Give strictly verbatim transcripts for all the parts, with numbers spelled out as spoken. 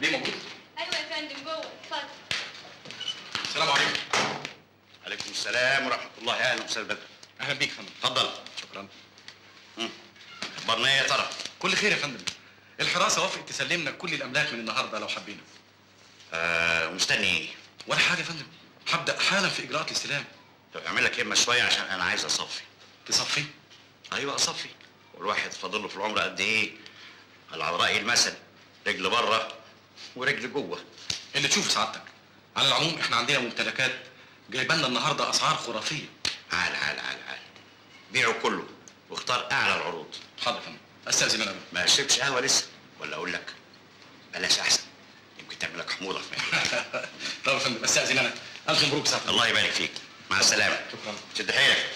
ليه موجود؟ ايوه يا فندم جوه، اتفضل. السلام عليكم. عليكم السلام ورحمه الله. اهلا وسهلا بك. اهلا بيك يا فندم. اتفضل. شكرا. امم اخبارنا ايه يا ترى؟ كل خير يا فندم. الحراسه وافقت تسلمنا كل الاملاك من النهارده لو حبينا. آه مستني ايه؟ ولا حاجه يا فندم، هبدا حالا في اجراءات الاستلام. طب اعمل لك اما شويه عشان انا عايز اصفي. تصفي؟ ايوه اصفي، والواحد فاضل له في العمر قد ايه؟ على راي المثل رجل بره ورجل جوه. اللي تشوفه سعادتك. على العموم احنا عندنا ممتلكات جايبالنا النهارده اسعار خرافيه. عال عال عال عال بيعوا كله واختار اعلى العروض. حاضر يا فندم. استاذن انا. ما شربتش قهوه لسه ولا اقول لك بلاش احسن، يمكن تعمل لك حموضه في مهنتك. طب يا فندم استاذن انا. الف مبروك يا سعادتك. الله يبارك فيك. مع السلامه. شكرا. شد حيلك.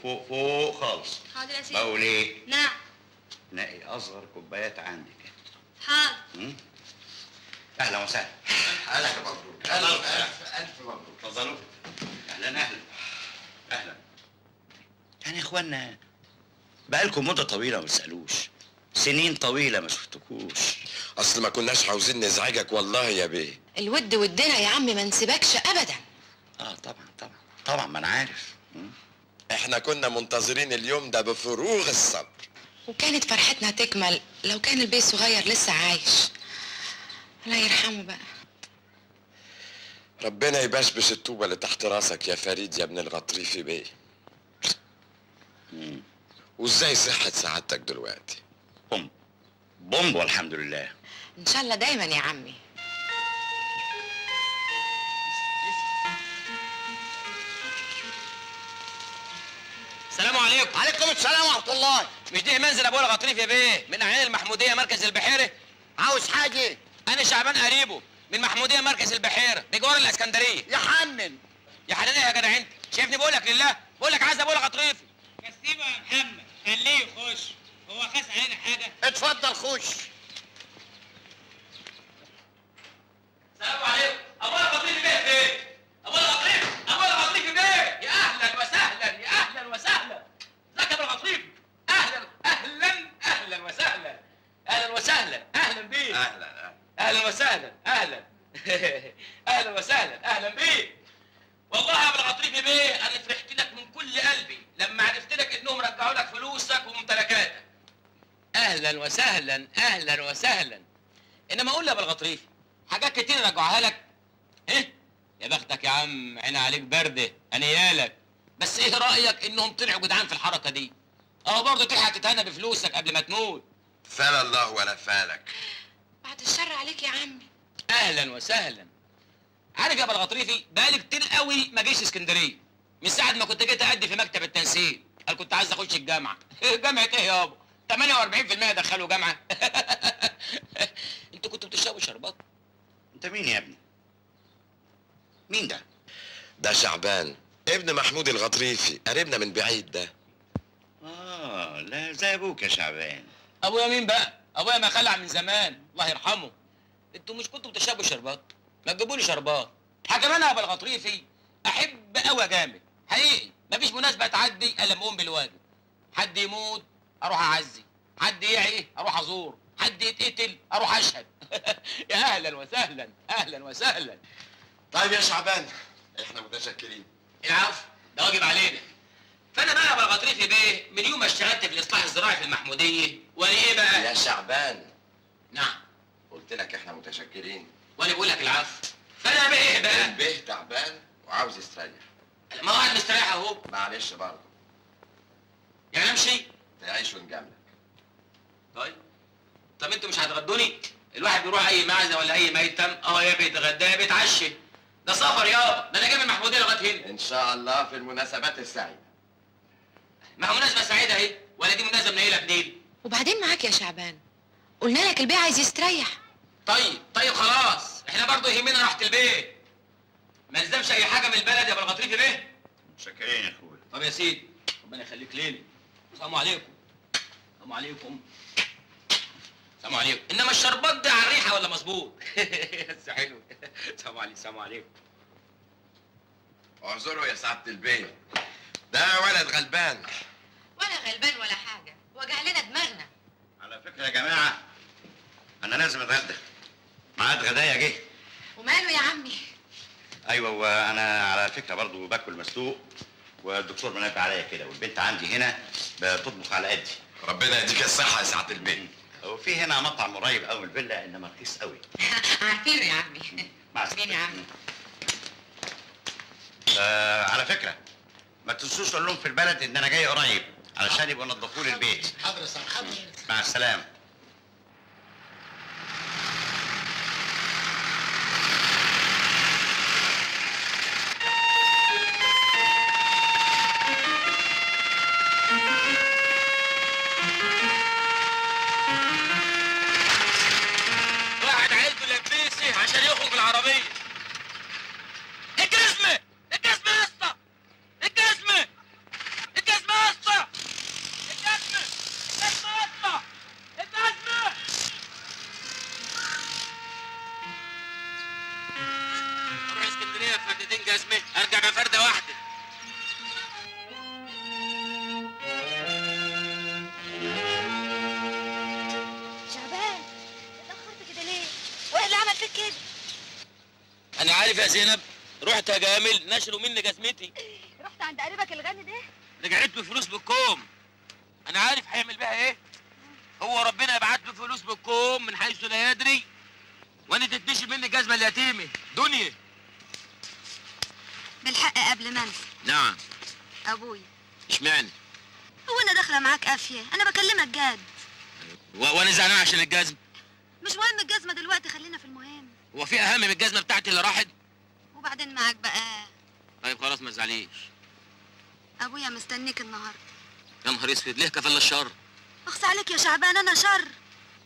فوق فوق خالص. حاضر يا سيدي. بقول ايه؟ نعم. نقي اصغر كوبايات عندك. حاضر. اهلا وسهلا. اهلا يا مبروك. اهلا الف مبروك. اتفضلوا. اهلا اهلا اهلا. يعني يا اخوانا بقالكم مده طويله ما بتسالوش، سنين طويله ما شفتكوش. اصل ما كناش عاوزين نزعجك والله يا بيه. الود ودنا يا عم ما نسيبكش ابدا. اه طبعا طبعا طبعا ما انا عارف. مم. احنا كنا منتظرين اليوم ده بفروغ الصبر، وكانت فرحتنا تكمل لو كان البيه الصغير لسه عايش. الله يرحمه بقى. ربنا يبشبش الطوبه اللي تحت راسك يا فريد يا ابن الغطريفي بيه. امم وازاي صحه سعادتك دلوقتي؟ بوم بوم والحمد لله. ان شاء الله دايما يا عمي. السلام عليكم. عليكم السلام ورحمة الله. مش ده منزل ابو الغطريف يا بيه من اعيان المحمودية مركز البحيرة؟ عاوز حاجة؟ أنا شعبان قريبه من المحمودية مركز البحيرة بجوار الإسكندرية. يا حنن يا حنن يا جدع أنت، شايفني بقول لك لله؟ بقول لك عايز ابو الغطريفي. كسيبه يا محمد، خليه يخش، هو خاس علينا حاجة؟ اتفضل خش. السلام عليكم. ابو الغطريفي بيه فين؟ ابو الغطريفي ابو الغطريفي بيه. يا أهلا وسهلا يا أهلا وسهلا. ازيك يا ابو الغطريفي؟ اهلا اهلا اهلا وسهلا. اهلا وسهلا. اهلا بيك. اهلا اهلا وسهلا. اهلا اهلا وسهلا. اهلا بيك. والله يا ابو الغطريفي بيه انا فرحت لك من كل قلبي لما عرفت لك انهم رجعوا لك فلوسك وممتلكاتك. اهلا وسهلا اهلا وسهلا. انما اقول لي يا ابو الغطريفي، حاجات كتير رجعوها لك. ايه يا بختك يا عم، عيني عليك برده انيالك. بس ايه رايك انهم طلعوا جدعان في الحركه دي؟ اه برضه تلحق تتهنى بفلوسك قبل ما تموت. فال الله ولا فالك. بعد الشر عليك يا عمي. اهلا وسهلا. عارف يا ابو الغطريفي، بقالي كتير قوي ما جيش اسكندريه من ساعه ما كنت جيت اقدم في مكتب التنسيق. انا كنت عايز اخش الجامعه. جامعه ايه يابا؟ ثمانية وأربعين بالمية دخلوا جامعه. انتوا كنتوا بتشربوا شربات. انت مين يا ابني؟ مين ده؟ ده شعبان ابن محمود الغطريفي، قريبنا من بعيد ده. اه لا زي ابوك يا شعبان. ابويا مين بقى؟ ابويا ما خلع من زمان الله يرحمه. انتوا مش كنتوا بتشربوا شربات؟ ما تجيبولي شربات. حاجه انا يا ابو الغطريفي احب قوي جامد حقيقي، مفيش مناسبه تعدي الا لما اقوم بالواجب. حد يموت اروح اعزي، حد يعي اروح ازور، حد يتقتل اروح اشهد. يا اهلا وسهلا اهلا وسهلا. طيب يا شعبان احنا متشكرين. العفو ده واجب علينا. فانا بقى يا ابو الغطريفي بيه من يوم ما اشتغلت في الاصلاح الزراعي في المحموديه وانا ايه بقى؟ يا شعبان. نعم. قلت لك احنا متشكرين. وانا بقول لك العصر. فانا بيه بقى البيه تعبان وعاوز يستريح. ما هو مستريح اهو. معلش برضه. يعني امشي؟ تعيش ونجاملك. طيب. طب انتوا مش هتغدوني؟ الواحد بيروح اي معزه ولا اي ميتم اه يا بيتغدى يا بيتعشى. ده سفر يابا، ده انا جاي المحمودية لغايه هنا. ان شاء الله في المناسبات السعيده. ما مناسبه سعيده اهي، ولا دي مناسبه منيله منين؟ وبعدين معاك يا شعبان، قلنا لك البيه عايز يستريح. طيب طيب خلاص، احنا برضه يهمنا راحه البيت. ما نلزمش اي حاجه من البلد يا ابو الغطريفي بيه. متشكرين يا اخويا. طب يا سيدي، ربنا يخليك ليلي. السلام عليكم. السلام عليكم. السلام عليكم. انما الشربات ده على الريحه ولا مظبوط؟ بس حلو. السلام عليكم. السلام عليكم. اعذروا يا سعاده البيه، ده ولد غلبان. ولا غلبان ولا حاجه، وجع لنا دماغنا. على فكره يا جماعه انا لازم اتغدى، ميعاد غدايا جه. وماله يا عمي؟ ايوه، وانا على فكره برضو باكل مسلوق، والدكتور منبه عليا كده، والبنت عندي هنا بتطبخ على قدي. ربنا يديك الصحه يا سعاده البيه. وفي هنا مطعم قريب قوي الفيلا، انما رخيص قوي. عارفينه يا عمي. عارفينه يا عمي. آه على فكره ما تنسوش اقول لهم في البلد ان انا جاي قريب علشان يبقوا ينظفوا لي البيت. حاضر يا سعد. حاضر. مع السلامه. زينب رحت اجامل نشروا مني جزمتي. رحت عند قريبك الغني ده؟ رجعت له فلوس بالكوم. انا عارف هيعمل بيها ايه. هو ربنا يبعت له فلوس بالكوم من حيث لا يدري، وانا تتنشر مني الجزمه اليتيمه دنيا. بالحق قبل ما انسى. نعم. ابويا. اشمعنى؟ هو انا داخله معاك قافيه؟ انا بكلمك جد. وانا زعلان عشان الجزمه؟ مش مهم الجزمه دلوقتي، خلينا في المهم. هو في اهم من الجزمه بتاعتي اللي راحت؟ وبعدين معاك بقى. طيب خلاص ما تزعليش. ابويا مستنيك النهارده. يا نهار اسود، ليه كفلنا الشر؟ اخص عليك يا شعبان، انا شر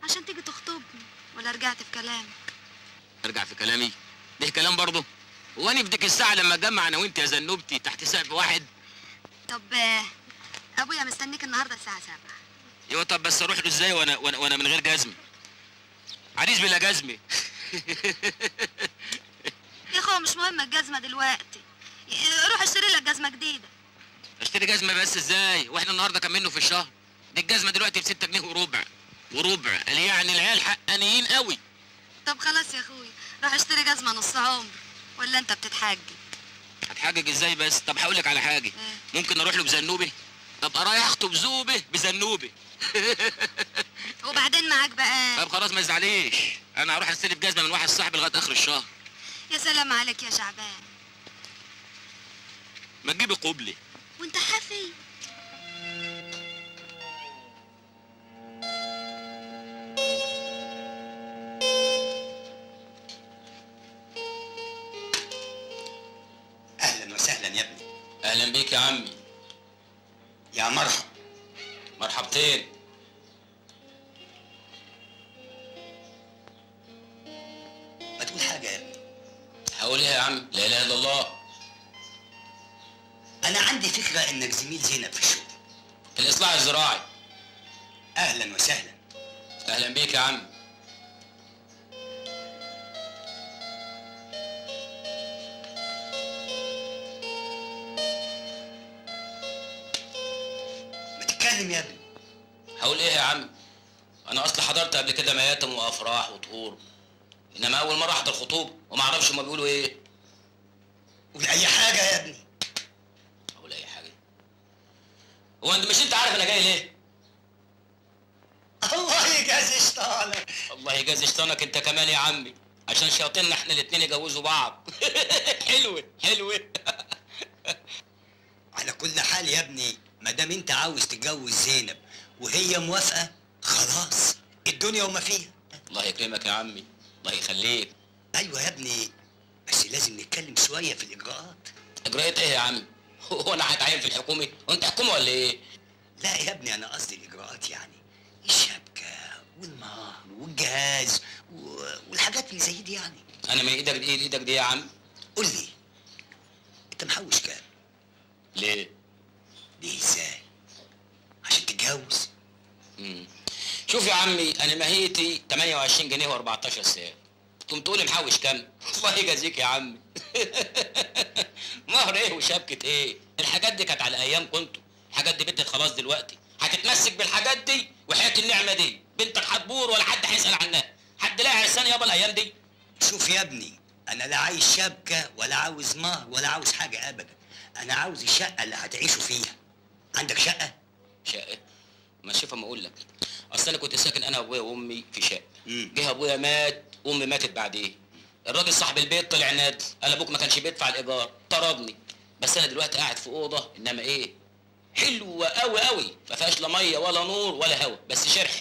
عشان تيجي تخطبني ولا رجعت في كلامك؟ ارجع في كلامي؟ ليه كلام برضه؟ هو انا بدك الساعه لما اتجمع انا وانت يا زنوبتي تحت سقف واحد؟ طب ابويا مستنيك النهارده الساعه سبعة. ايوه طب بس اروح له ازاي وانا وانا, وأنا من غير جزمه؟ عريس بلا جزمه. يا اخو مش مهم الجزمه دلوقتي، روح اشتري لك جزمه جديده. اشتري جزمه بس ازاي واحنا النهارده كملنا في الشهر؟ دي الجزمه دلوقتي بستة جنيه وربع وربع، يعني العيال حقانيين قوي. طب خلاص يا اخويا، روح اشتري جزمه نص عمر. ولا انت بتتحجج؟ هتحجج ازاي بس؟ طب هقول لك على حاجه. إيه؟ ممكن اروح له بزنوبه؟ ابقى رايح اخطب زوبه بزنوبه. وبعدين معاك بقى. طب خلاص ما تزعليش، انا هروح استلف جزمه من واحد صاحبي لغايه اخر الشهر. يا سلام عليك يا شعبان. ما تجيبي قبلي. وانت حافي. اهلا وسهلا يا ابني. اهلا بيك يا عمي. يا مرحب. مرحبتين. ما تقول حاجه يا ابني. هقول ايه يا عم؟ لا اله الا الله. انا عندي فكره انك زميل زينب في الشغل في الاصلاح الزراعي. اهلا وسهلا. اهلا بيك يا عم. ما تتكلم يا ابني. هقول ايه يا عم؟ انا اصلا حضرت قبل كده مياتم وافراح وطهور، انما اول مره احضر خطوبه وما اعرفش هما بيقولوا ايه. قول اي حاجه يا ابني. اقول اي حاجه؟ هو انت مش انت عارف انا جاي ليه؟ الله يجازي شيطانك. الله يجازي شيطانك انت كمان يا عمي. عشان شياطيننا احنا الاتنين يجوزوا بعض. حلوة حلوة. على كل حال يا ابني، ما دام انت عاوز تتجوز زينب وهي موافقة خلاص، الدنيا وما فيها. الله يكرمك يا عمي، الله يخليك. ايوه يا ابني، بس لازم نتكلم شوية في الإجراءات. إجراءات إيه يا عمي؟ هو أنا هتعين في الحكومة؟ وأنت حكومة ولا إيه؟ لا يا ابني، أنا قصدي الإجراءات يعني الشبكة والمهر والجهاز والحاجات اللي زي دي يعني. أنا من إيدك دي لإيدك دي يا عم. قول لي، أنت محوش كام؟ ليه؟ ليه إزاي؟ عشان تتجوز؟ امم شوف يا عمي، أنا ماهيتي تمنية وعشرين جنيه وأربعتاشر سنت. تقوم تقولي محوش كام؟ الله يجازيك يا عمي. مهر ايه وشبكه ايه؟ الحاجات دي كانت على ايام كنتوا، الحاجات دي بنتك خلاص دلوقتي، هتتمسك بالحاجات دي وحياة النعمه دي، بنتك هتبور ولا حد هيسال عنها، حد لاقي عرسان يابا الايام دي. شوف يا ابني، انا لا عايز شبكه ولا عاوز مهر ولا عاوز حاجه ابدا، انا عاوز الشقه اللي هتعيشوا فيها. عندك شقه؟ شقه؟ ما شوف اما اقول لك، اصل انا كنت ساكن انا وابويا وامي في شقه، جه ابويا مات، امي ماتت بعديه. الراجل صاحب البيت طلع نادي، قال ابوك ما كانش بيدفع الايجار، طردني. بس انا دلوقتي قاعد في اوضه، انما ايه؟ حلوه قوي قوي، ما فيهاش لا ميه ولا نور ولا هوا، بس شرح.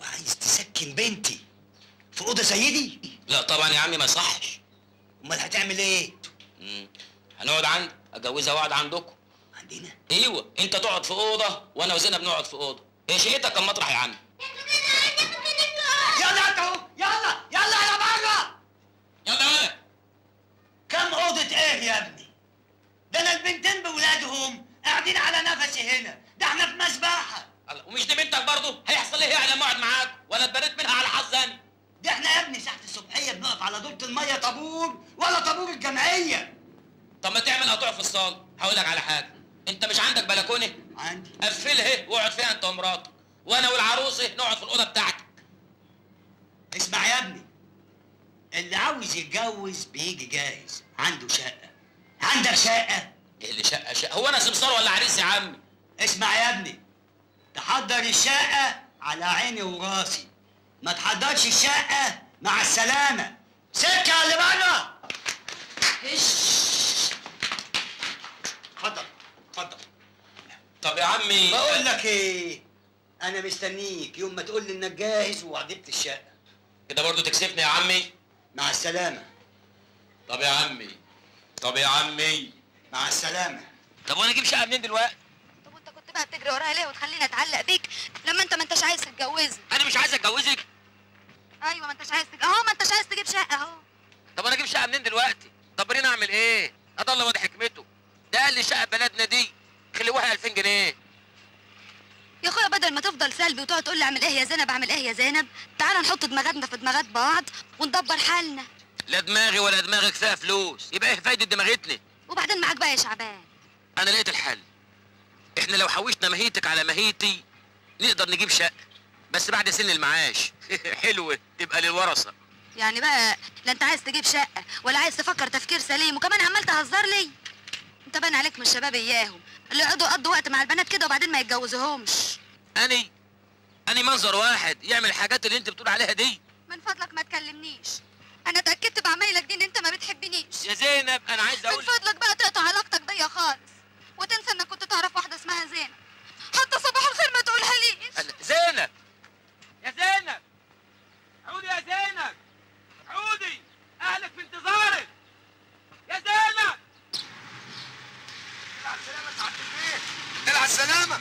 وعايز تسكن بنتي في اوضه زي دي؟ لا طبعا يا عمي، ما يصحش. امال هتعمل ايه؟ امم هنقعد عندي، اجوزها واقعد عندكم. عندنا؟ ايوه، انت تقعد في اوضه وانا وزينب نقعد في اوضه. هي شقتك كان مطرح يا عمي. يلا انت اهو، يلا يلا يا بره. يلا ولد، كم اوضة ايه يا ابني؟ ده انا البنتين بولادهم قاعدين على نفسي هنا، ده احنا في مسبحة. ومش دي بنتك برضه؟ هيحصل ايه يعني لما اقعد معاك؟ ولا اتبنيت منها على حظ انا؟ ده احنا يا ابني ساعة الصبحية بنقف على دورة المية طابور ولا طابور الجمعية. طب ما تعمل قطوع في الصالة، هقول لك على حاجة، أنت مش عندك بلكونة؟ عندي. قفلها واقعد فيها أنت ومراتك، وأنا والعروسة نقعد في الأوضة بتاعتك. اسمع يا ابني، اللي عاوز يتجوز بيجي جاهز، عنده شقة. عندك شقة؟ ايه اللي شقة شقة؟ هو أنا سمسار ولا عريس يا عمي؟ اسمع يا ابني، تحضر الشقة على عيني وراسي، ما تحضرش الشقة مع السلامة. سكة على اللي بره. اتفضل اتفضل. طب يا عمي، بقول لك ايه، أنا مستنيك يوم ما تقول لي إنك جاهز ووعدت الشقة. كده برضه تكسفني يا عمي؟ مع السلامة. طب يا عمي، طب يا عمي، مع السلامة. طب وانا اجيب شقة منين دلوقتي؟ طب وانت كنت بقى بتجري وراها ليه وتخليني اتعلق بيك لما انت ما انتش عايز تتجوزني؟ انا مش عايز اتجوزك؟ ايوه، ما انتش عايز تج... اهو ما انتش عايز تجيب شقة اهو. طب وانا اجيب شقة منين دلوقتي؟ طب رينا اعمل ايه؟ اضل وادي حكمته، ده قال لي شقة بلدنا دي خلوها ألفين جنيه. يا اخويا بدل ما تفضل سلبي وتقعد تقول لي اعمل ايه يا زينب اعمل ايه يا زينب، تعالى نحط دماغاتنا في دماغات بعض وندبر حالنا. لا دماغي ولا دماغك فيها فلوس، يبقى ايه فايده دماغتنا؟ وبعدين معاك بقى يا شعبان، انا لقيت الحل. احنا لو حوشنا مهيتك على مهيتي نقدر نجيب شقه، بس بعد سن المعاش. حلوه، تبقى للورثه. يعني بقى لا انت عايز تجيب شقه ولا عايز تفكر تفكير سليم، وكمان عمال تهزر لي. انت باين عليك من الشباب اياهم اللي يقعدوا يقضوا وقت مع البنات كده وبعدين ما يتجوزوهمش. اني اني منظر واحد يعمل الحاجات اللي انت بتقول عليها دي؟ من فضلك ما تكلمنيش، انا اتاكدت بعمايلك دي ان انت ما بتحبنيش يا زينب. انا عايز اقول من فضلك بقى تقطع علاقتك بيا خالص وتنسى انك كنت تعرف واحده اسمها زينب، حتى صباح الخير ما تقولها ليش. زينب يا زينب، عودي يا زينب، عودي، اهلك في انتظارك يا زينب. نلعب سلامة يا سعادة البيت، نلعب سلامة.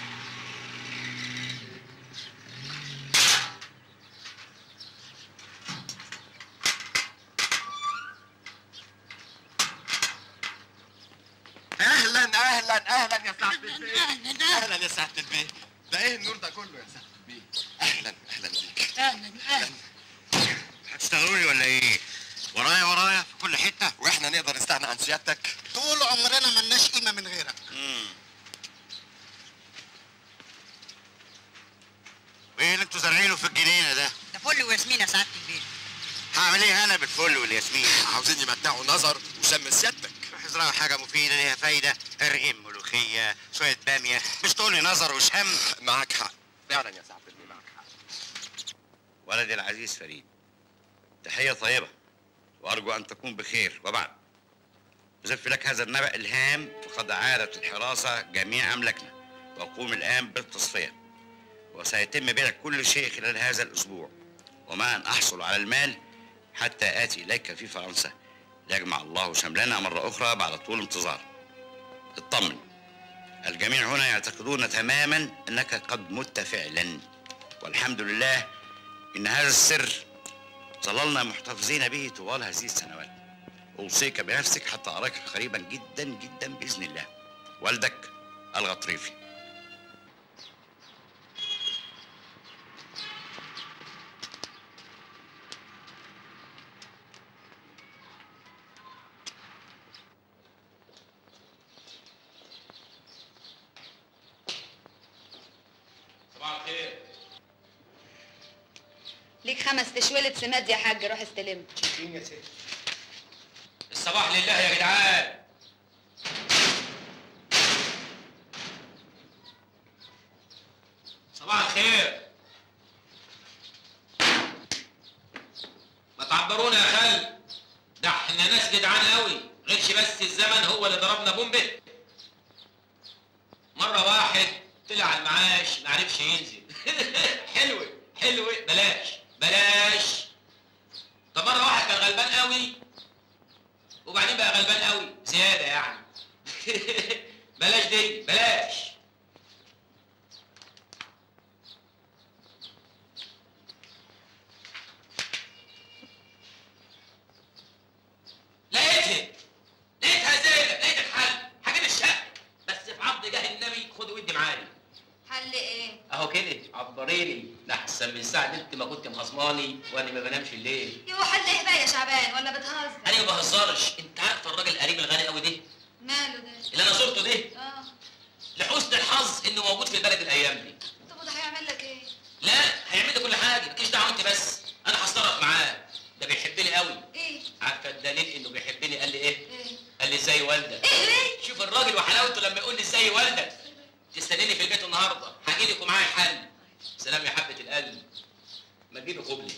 أهلا أهلا أهلا يا سعادة البيت، أهلا يا سعادة البيت. ده إيه النور ده كله يا سعادة البيت؟ أهلا أهلا بيك. أهلا أهلا. هتشتغلوني ولا إيه؟ ورايا ورايا في كل حتة، وإحنا نقدر نستغنى عن سيادتك؟ طول عمرنا ملناش قيمة من غيرك. امم وإيه اللي أنتوا زارعينه في الجنينة ده؟ ده فل وياسمين يا سعادة البيت. هعمل إيه أنا بالفل والياسمين؟ عاوزين يمتعوا نظر وشم سيادتك. روح ازرعوا حاجة مفيدة ليها فايدة، ارغم ملوخية، شوية بامية، مش تقولي نظر وشم. معاك حق، فعلا يا سعادة البيت معاك حق. ولدي العزيز فريد، تحية طيبة وأرجو أن تكون بخير. وبعد، أزف لك هذا النبأ الهام، فقد عارت الحراسة جميع أملاكنا، وأقوم الآن بالتصفية، وسيتم بيع كل شيء خلال هذا الأسبوع، وما أن أحصل على المال حتى آتي إليك في فرنسا، ليجمع الله شملنا مرة أخرى بعد طول انتظار. اطمن، الجميع هنا يعتقدون تماما أنك قد مت فعلا، والحمد لله إن هذا السر ظللنا محتفظين به طوال هذه السنوات. أوصيك بنفسك حتى أراك قريبا جدا جدا بإذن الله. والدك الغطريفي. صباح الخير. ليك خمس تشويلة سماد يا حاج، روح استلمها. يا سيدي. الصباح لله يا جدعان. صباح الخير. ما تعبرونا يا خال، ده احنا ناس جدعان قوي، غيرش بس الزمن هو اللي ضربنا بومبه. مرة واحد طلع المعاش ما عرفش ينزل. حلوة حلوة، بلاش بلاش. ده مرة واحد كان غلبان قوي، وبعدين بقى غلبان قوي زياده يعني. بلاش دي بلاش. لقيتها لقيتها زينب، لقيت الحل، هجيب الشقه بس في عبد جاه النبي، خد ودي معايا. حل ايه؟ اهو كده عبريني، ده احسن من ساعه انت ما كنت مخصماني وانا ما بنامش الليل. يا حل ايه بقى يا شعبان، ولا بتهزر؟ انا ما بهزرش، انت عارفه الراجل القريب الغالي قوي ده؟ ماله ده؟ اللي انا زرته ده؟ اه. لحسن الحظ انه موجود في البلد الايام دي. طب وده هيعمل لك ايه؟ لا هيعمل لي كل حاجه، مالكيش دعوه انت بس، انا هتصرف معاه، ده بيحبني قوي. ايه؟ عارفه الدليل انه بيحبني قال لي ايه؟ ايه؟ قال لي ازاي والدك؟ ايه ليه؟ شوف الراجل وحلاوته لما يقول لي ازاي والدك. تستنيني في البيت النهارده، هاجي لك ومعايا حل. سلام يا حبه القلب، ما تجيبي قبلي.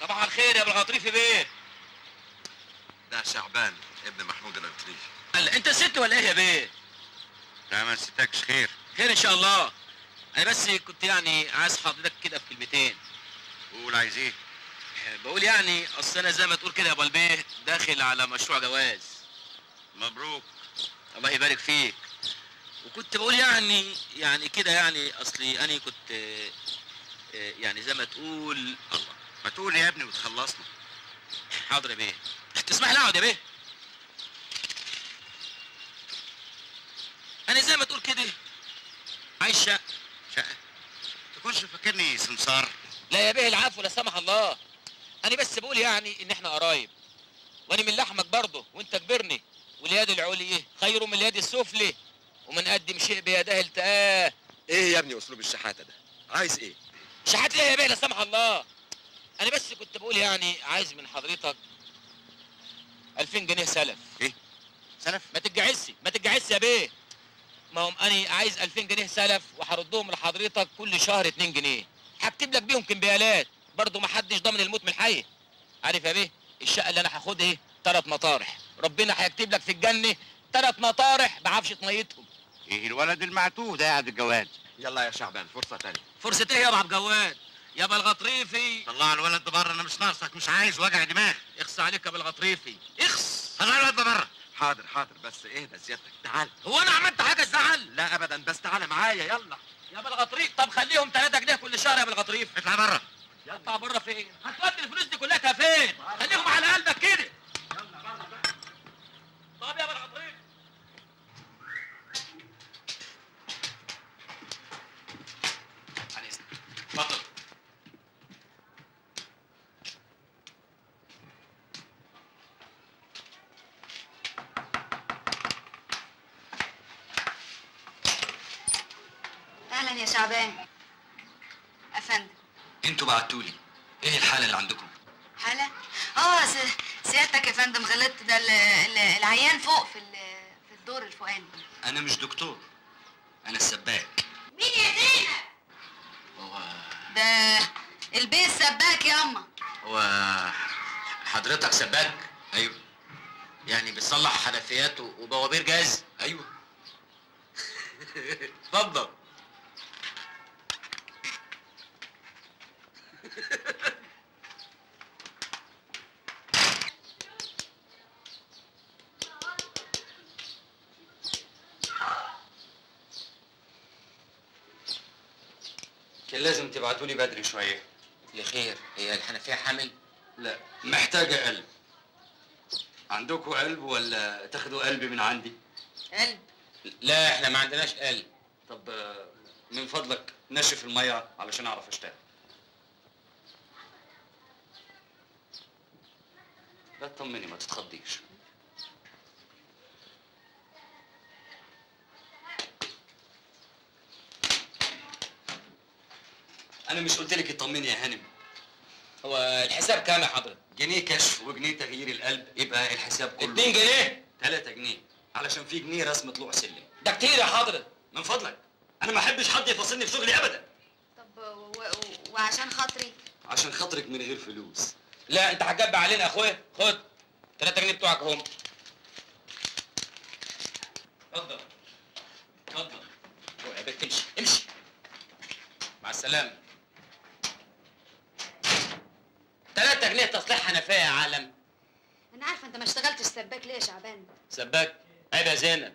صباح الخير يا ابو الغطريفي بيه. ده شعبان ابن محمود الغطريفي. انت ست ولا ايه يا بيه؟ لا ما نسيتكش، خير خير ان شاء الله. انا بس كنت يعني عايز حضرتك كده في كلمتين. قول عايز ايه؟ بقول يعني اصل انا زي ما تقول كده يا ابو البيه داخل على مشروع جواز. مبروك. الله يبارك فيك. وكنت بقول يعني يعني كده يعني اصلي انا كنت يعني زي ما تقول. الله، ما تقول يا ابني وتخلصنا. حاضر يا بيه. تسمح لي اقعد يا بيه؟ انا زي ما تقول كده عايز شقه. شقه؟ تكونش فاكرني سمسار؟ لا يا بيه العفو، لا سمح الله. انا بس بقول يعني ان احنا قرايب، وانا من لحمك برضه وانت كبرني، واليد العليا خير من اليد السفلي، ومن قدم شيء بيده التقاه. ايه يا ابني اسلوب الشحاته ده؟ عايز ايه؟ شحات ايه يا بيه لا سمح الله؟ انا بس كنت بقول يعني عايز من حضرتك ألفين جنيه سلف. ايه؟ سلف؟ ما تتجعزش ما تتجعزش يا بيه. ما هم انا عايز ألفين جنيه سلف، وهردهم لحضرتك كل شهر اتنين جنيه، هكتب لك بيهم كمبيالات، برضه محدش ضامن الموت من الحي. عارف يا بيه الشقه اللي انا هاخدها ايه؟ تلات مطارح، ربنا هيكتب لك في الجنه تلات مطارح بعفشه ميتهم. ايه الولد المعتوه ده يا عبد الجواد؟ يلا يا شعبان فرصه ثانيه. فرصه ايه يا ابو عبد الجواد؟ يا ابو الغطريفي طلع الولد ده بره، انا مش ناقصك، مش عايز وجع دماغ. اخص عليك يا ابو الغطريفي، اخص. طلع الولد ده بره. حاضر حاضر، بس اهدى سيادتك، تعال. هو انا عملت حاجه تزعل؟ لا ابدا، بس تعالى معايا يلا. يا ابو الغطريف طب خليهم تلاتة جنيه كل شهر يا ابو الغطريف. اطلع بره. اطلع بره فين؟ هتودي الفلوس دي كلها فين؟ خليهم على قلبك كده. يلا بره بقى. طب يا ابو الغطريف. على اذنك. اتفضل. اهلا يا شعبان. افندم انتوا بعتولي، ايه الحاله اللي عندكم؟ حاله؟ اه سيادتك يا فندم غلطت، ده العيان فوق في في الدور الفوقاني. انا مش دكتور، انا السباك. مين يا زينب؟ هو ده البيه سباك يا اما. هو حضرتك سباك؟ ايوه. يعني بتصلح حنفيات وبوابير جاز؟ ايوه. اتفضل. كان لازم تبعتولي بدري شويه. لخير؟ هي الحنفيه حامل؟ لا، محتاجه قلب. عندكم قلب ولا تاخدوا قلب من عندي؟ قلب؟ لا احنا ما عندناش قلب. طب من فضلك نشف الميه علشان اعرف اشتغل. لا تطمني، ما تتخضيش. أنا مش قلتلك اطمني يا هانم؟ هو الحساب كام يا حضرتك؟ جنيه كشف وجنيه تغيير القلب، يبقى الحساب كله اتنين جنيه؟ تلاتة جنيه، علشان في جنيه رسم طلوع سلم. ده كتير يا حضرتك. من فضلك، أنا ما أحبش حد يفاصلني في شغلي أبدا. طب و... و... وعشان خاطري؟ عشان خاطرك من غير فلوس. لا أنت هتجب علينا يا أخويا، خد تلاتة جنيه بتوعك هم. اتفضل اتفضل. روح يا بنت، امشي امشي. مع السلامة. تلاتة جنيه تصليح حنفيه يا عالم. انا عارفه انت ما اشتغلتش سباك ليه يا شعبان؟ سباك؟ عيب يا زينب،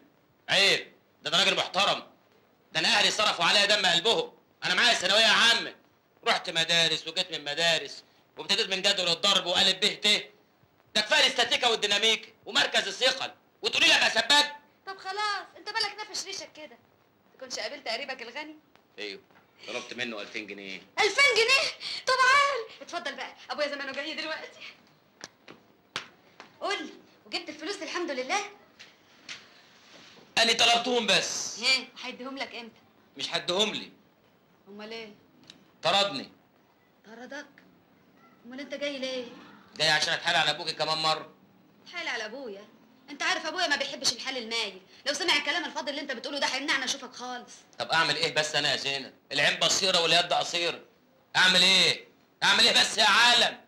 عيب. ده انا راجل محترم، ده انا اهلي صرفوا عليا دم قلبهم. انا معايا ثانويه عامه، رحت مدارس وجيت من مدارس، وابتديت من جدول الضرب وقالب به ت. ده كفايه الاستاتيكا والديناميكا ومركز الثقل، وتقولي لي ابقى سباك؟ طب خلاص انت بالك نافش ريشك كده. ما تكونش قابلت قريبك الغني؟ ايوه، طلبت منه ألفين جنيه. ألفين جنيه؟ طب عال اتفضل بقى، ابويا زمانه جاي دلوقتي. قول لي، وجبت الفلوس الحمد لله؟ أنا طلبتهم بس. ايه؟ هيديهم لك امتى؟ مش هديهم لي. أمال إيه؟ طردني. طردك؟ أمال أنت جاي ليه؟ جاي عشان أتحايل على أبوكي كمان مرة. أتحايل على أبويا؟ أنت عارف أبويا ما بيحبش الحل المايل، لو سمع الكلام الفاضي اللي أنت بتقوله ده هيمنعنا أشوفك خالص. طب أعمل إيه بس أنا يا زينب؟ العين بصيرة واليد قصيرة. أعمل إيه؟ أعمل إيه بس يا عالم؟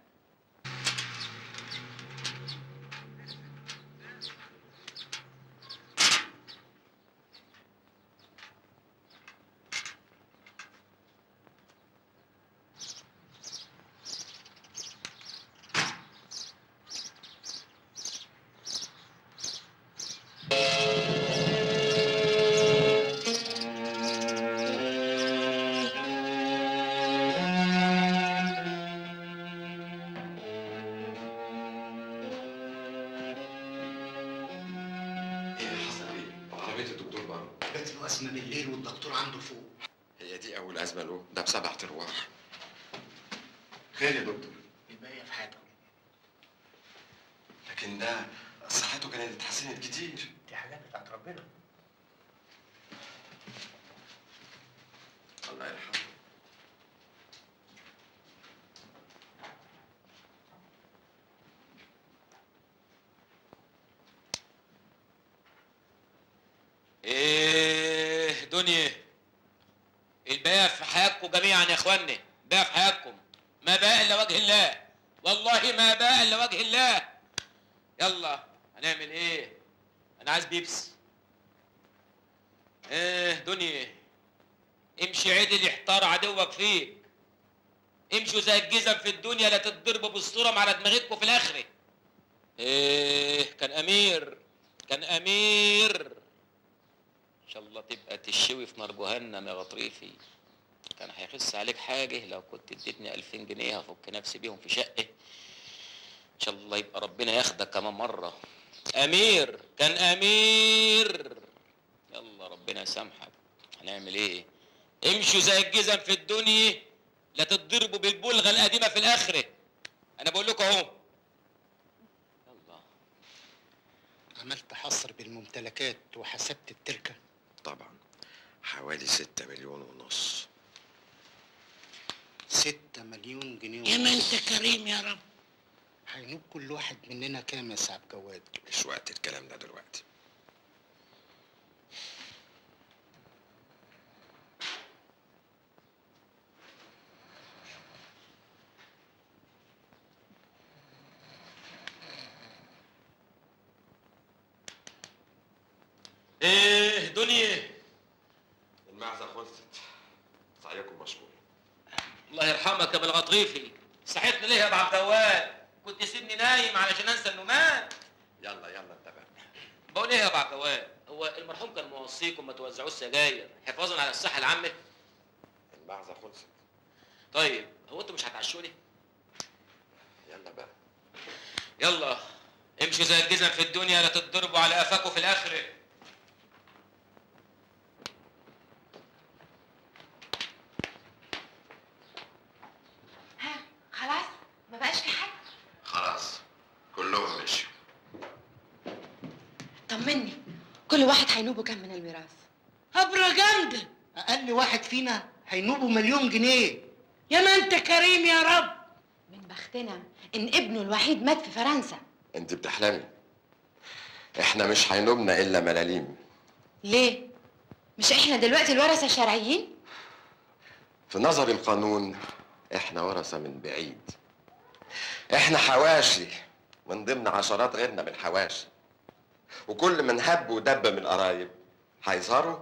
الصورة على دماغتكم في الاخره. ايه كان امير، كان امير. ان شاء الله تبقى تشوي في نار جهنم يا غطريفي. كان هيخس عليك حاجه لو كنت اديتني ألفين جنيه هفك نفسي بيهم في شقه. ان شاء الله يبقى ربنا ياخدك كمان مره. امير كان امير. يلا ربنا يسامحك، هنعمل ايه؟ امشوا زي الجزم في الدنيا، لا تتضربوا بالبلغه القديمه في الاخره. أنا بقول لكم أهو. يلا. عملت حصر بالممتلكات وحسبت التركة؟ طبعًا، حوالي ستة مليون ونص. ستة مليون جنيه ونص. يا ما أنت كريم يا رب. هينوب كل واحد مننا كام يا سعد جواد؟ مش وقت الكلام ده دلوقتي. ايه دنيا؟ المعزة خلصت. سعيكم مشكور. الله يرحمك يا ابو الغطريفي، صحيتني ليه يا ابو عبد الجواد؟ كنت سيبني نايم علشان انسى انه مات. يلا يلا انتبه. بقول ايه يا ابو عبد الجواد؟ هو المرحوم كان موصيكم ما توزعوش سجاير حفاظا على الصحة العامة؟ المعزة خلصت. طيب هو انتوا مش هتعشوني؟ يلا بقى. يلا امشوا زي الجزم في الدنيا، لا تتضربوا على قفاكوا في الاخرة. خلاص ما بقاش في حد، خلاص كلهم مشوا. طمني، كل واحد هينوبه كام من الميراث؟ هبره جامده، اقل واحد فينا هينوبه مليون جنيه. يا ما انت كريم يا رب. من بختنا ان ابنه الوحيد مات في فرنسا. انت بتحلمي، احنا مش هينوبنا الا ملاليم. ليه؟ مش احنا دلوقتي الورثه الشرعيين؟ في نظر القانون احنا ورثه من بعيد، احنا حواشي من ضمن عشرات غيرنا من حواشي، وكل من هب ودب من القرايب هيظهروا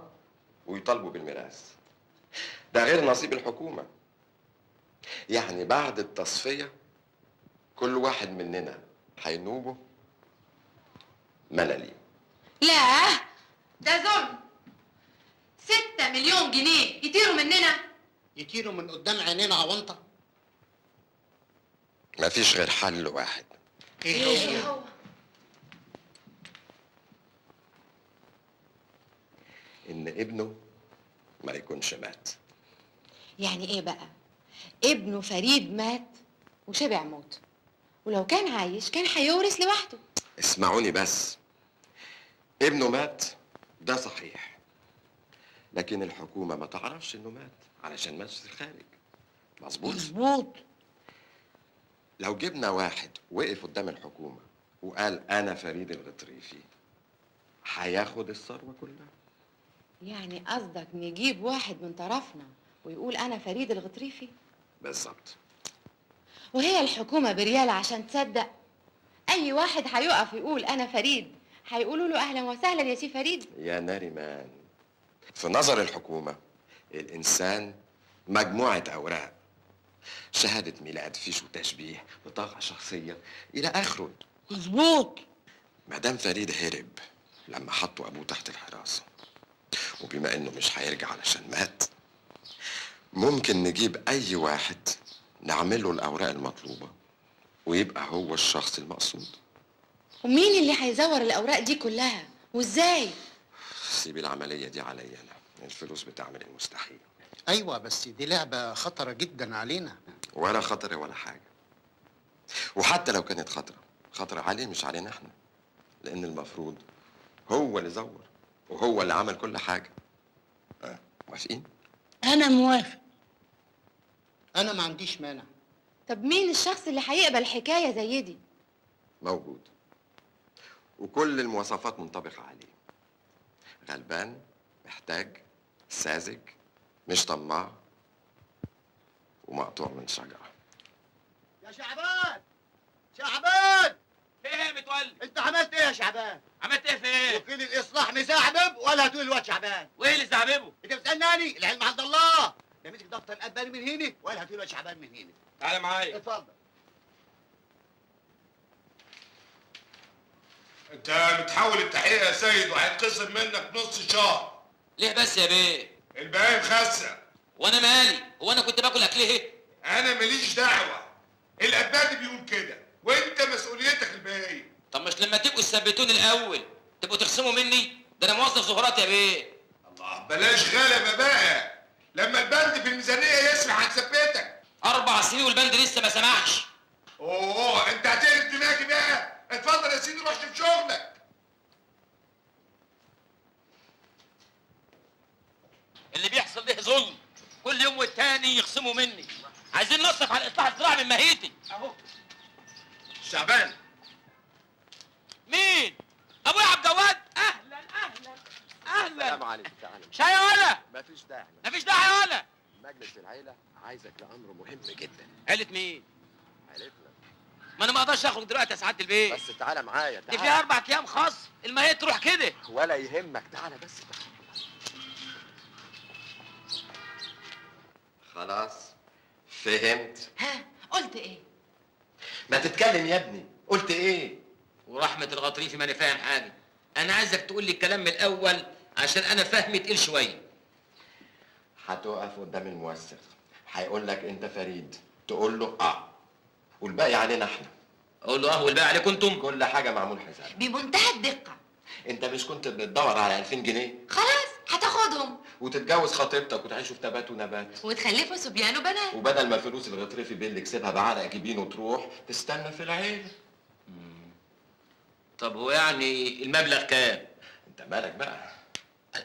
ويطالبوا بالميراث. ده غير نصيب الحكومه، يعني بعد التصفيه كل واحد مننا هينوبه ملاليم. لا ده ظلم. ستة مليون جنيه يطيروا مننا، يطيروا من قدام عينينا عوانطه. مفيش غير حل واحد. ايه هو؟ إيه هو؟ ان ابنه ما يكونش مات. يعني ايه بقى؟ ابنه فريد مات وشبع موت، ولو كان عايش كان هيورث لوحده. اسمعوني بس، ابنه مات ده صحيح، لكن الحكومه ما تعرفش انه مات علشان مجلس الخارج. مظبوط؟ مظبوط. لو جبنا واحد وقف قدام الحكومة وقال أنا فريد الغطريفي هياخد الثروة كلها. يعني قصدك نجيب واحد من طرفنا ويقول أنا فريد الغطريفي؟ بالظبط. وهي الحكومة بريالة عشان تصدق؟ أي واحد هيقف يقول أنا فريد هيقولوا له أهلا وسهلا يا سي فريد؟ يا ناريمان، في نظر الحكومة الإنسان مجموعة أوراق، شهادة ميلاد، فيش وتشبيه، بطاقة شخصية، إلى آخره. مظبوط. مدام فريد هرب لما حطوا أبوه تحت الحراسة، وبما إنه مش هيرجع علشان مات، ممكن نجيب أي واحد نعمل له الأوراق المطلوبة ويبقى هو الشخص المقصود. ومين اللي هيزور الأوراق دي كلها؟ وإزاي؟ سيبي العملية دي عليا أنا، الفلوس بتعمل المستحيل. ايوه بس دي لعبه خطره جدا علينا. ولا خطر ولا حاجه، وحتى لو كانت خطره خطره عليه مش علينا احنا، لان المفروض هو اللي زور وهو اللي عمل كل حاجه. اه موافقين؟ انا موافق، انا ما عنديش مانع. طب مين الشخص اللي هيقبل حكايه زي دي؟ موجود وكل المواصفات منطبقه عليه، غلبان، محتاج، ساذج، مش طماع، ومقطوع من شجرة. يا شعبان، شعبان في ايه يا متولي؟ انت عملت ايه يا شعبان؟ عملت ايه في ايه؟ وكيل الاصلاح مزعبب ولا هتقول الواد شعبان؟ وايه اللي زعببه؟ انت بتسالني اني؟ العلم عند الله، ده مسك دفتر قباني من هنا ولا هتقول الواد شعبان من هنا. تعالى معايا. اتفضل. انت بتحول التحقيق يا سيد وهيتخصم منك نص شهر. ليه بس يا بيه؟ البقايا مخسة. وانا مالي؟ هو انا كنت باكل اكل ايه؟ انا ماليش دعوه، القباد بيقول كده وانت مسؤوليتك الباقيه. طب مش لما تبقوا تثبتوني الاول تبقوا تخصموا مني؟ ده انا موظف ظهورات يا بيه. الله، بلاش غلبه بقى. لما البند في الميزانيه يسمح هنثبتك. اربع سنين والبند لسه ما سمحش. اوه انت هتقلب دماغي بقى. اتفضل يا سيدي روح شوف شغلك. اللي بيحصل ليه ظلم، كل يوم والتاني يخصموا مني. عايزين نصرف على الاصلاح الزراعي من مهيتي. اهو شعبان. مين؟ ابويا عبد الجواد. اهلا اهلا اهلا. السلام عليكم. تعالى. شاي يا ولا؟ مفيش داعي. مفيش داعي يا ولا. مجلس العيلة عايزك لأمر مهم جدا. عيلة مين؟ عيلتنا. ما أنا ما أقدرش أخرج دلوقتي يا سعادة البيت. بس تعالى معايا. تعالى. دي فيها أربع أيام خاص، المية تروح كده. ولا يهمك، تعالى بس تعالى. خلاص فهمت. ها قلت إيه؟ ما تتكلم يا ابني، قلت إيه؟ ورحمة الغطريفي ماني فاهم حاجة. أنا عايزك تقول لي الكلام من الأول عشان أنا فهمي تقيل شوية. هتقف قدام الموثق هيقول لك انت فريد، تقول له اه والباقي علينا احنا. اقول له اه والباقي عليكم انتم؟ كل حاجه معمول حسابها بمنتهى الدقه. انت مش كنت بتدور على ألفين جنيه؟ خلاص هتاخدهم وتتجوز خطيبتك وتعيشوا في تبات ونبات وتخلفوا صبيان وبنات، وبدل ما الفلوس الغطريفي بيه اللي كسبها بعرق جبين وتروح تستنى في العيله. طب هو يعني المبلغ كام؟ انت مالك بقى؟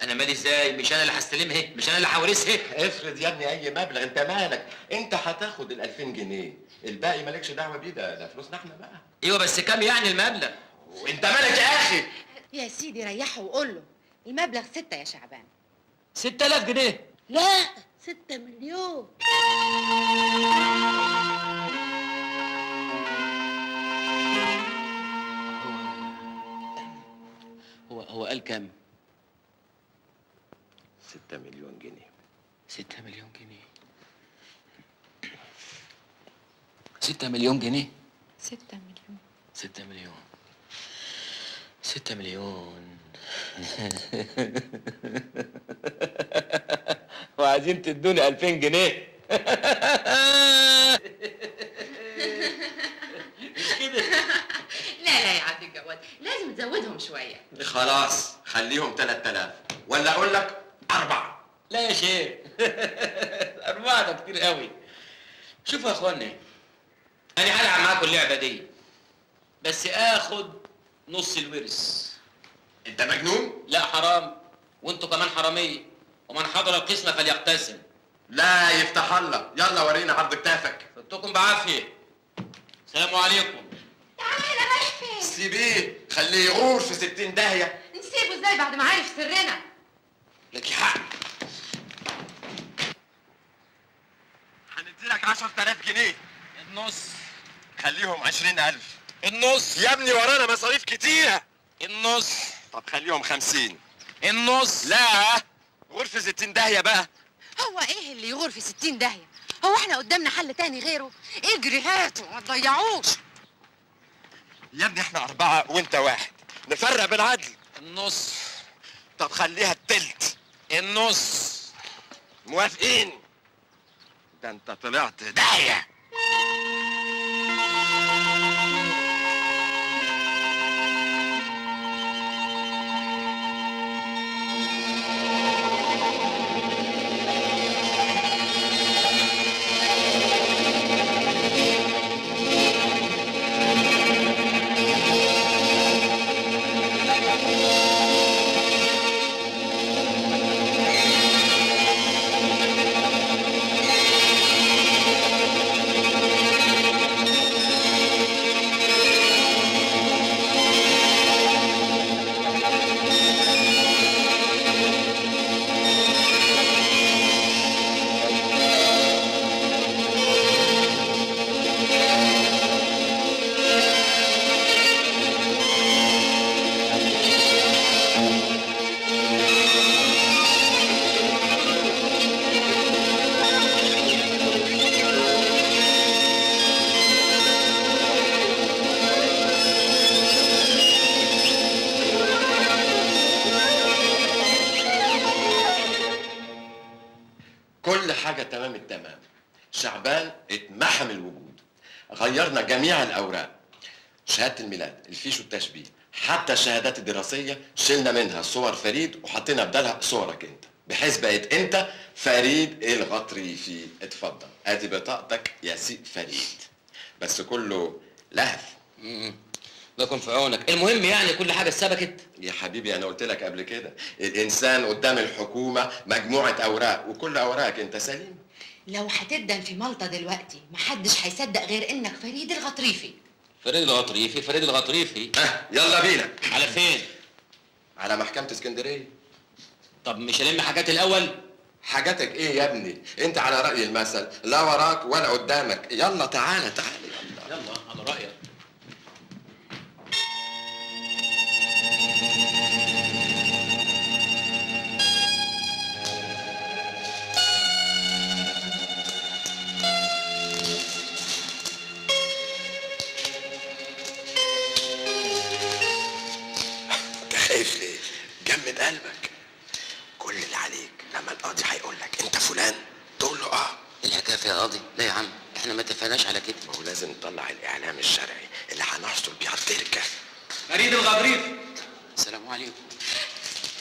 أنا مالي إزاي؟ مش أنا اللي هستلمها، مش أنا اللي هورثها. افرض يا ابني أي مبلغ، أنت مالك؟ أنت هتاخد ال ألفين جنيه، الباقي مالكش دعوة بيه، ده ده فلوسنا إحنا بقى. أيوه بس كام يعني المبلغ؟ وأنت مالك يا أخي؟ يا سيدي ريحه وقول له المبلغ ستة يا شعبان. ستة آلاف جنيه؟ لا، ستة مليون. هو هو قال كام؟ ستة مليون جنيه. ستة مليون جنيه. ستة مليون جنيه. ستة مليون. ستة مليون. ستة مليون. وعايزين تدوني ألفين جنيه. مش كده؟ لا لا يا عبد الجواد، لازم تزودهم شوية. خلاص خليهم تلات آلاف، ولا أقول لك أربعة. لا يا شيخ أربعة ده كتير قوي. شوفوا يا إخواني، أنا هلعب معاكم اللعبة دي بس آخد نص الورث. أنت مجنون؟ لا حرام، وأنتوا كمان حرامية، ومن حضر القسمة فليقتسم. لا يفتح الله، يلا ورينا عرض كتافك. خدتكم بعافية. السلام عليكم. تعالى بقى. سيبيه، خليه يغور في ستين داهية. نسيبه إزاي بعد ما عارف سرنا؟ لك حق. هنديلك عشرة آلاف جنيه. النص. خليهم عشرين ألف. النص. يا ابني ورانا مصاريف كتيرة. النص. طب خليهم خمسين. النص. لا، غرفة ستين داهية بقى. هو ايه اللي غرفة ستين داهية؟ هو احنا قدامنا حل تاني غيره؟ اجري هاته ما تضيعوش. يا ابني احنا أربعة وأنت واحد، نفرق بالعدل. النص. طب خليها التلت. النص. موافقين؟ ده انت طلعت داهية. شعبان اتمحم الوجود، غيرنا جميع الأوراق، شهادة الميلاد، الفيش والتشبيه، حتى الشهادات الدراسية شلنا منها صور فريد وحطينا بدلها صورك أنت، بحيث بقت أنت فريد الغطريفي. اتفضل، أدي بطاقتك يا سيد فريد. بس كله لهف. لكن في عونك. المهم يعني كل حاجة اتسبكت؟ يا حبيبي أنا قلت لك قبل كده، الإنسان قدام الحكومة مجموعة أوراق، وكل أوراقك أنت سليم. لو هتدن في مالطا دلوقتي محدش هيصدق غير انك فريد الغطريفي. فريد الغطريفي فريد الغطريفي ها يلا بينا. على فين؟ على محكمة اسكندرية. طب مش هلم حاجات الأول؟ حاجاتك إيه يا ابني؟ أنت على رأي المثل، لا وراك ولا قدامك، يلا تعالى تعالى يلا يلا على رأيك. جمد قلبك، كل اللي عليك لما القاضي هيقول لك انت فلان تقول له اه. الحكايه يا قاضي؟ لا يا عم احنا ما اتفقناش على كده. ما هو لازم نطلع الاعلام الشرعي اللي هنحصل بيه على التركه. فريد الغطريفي السلام عليكم.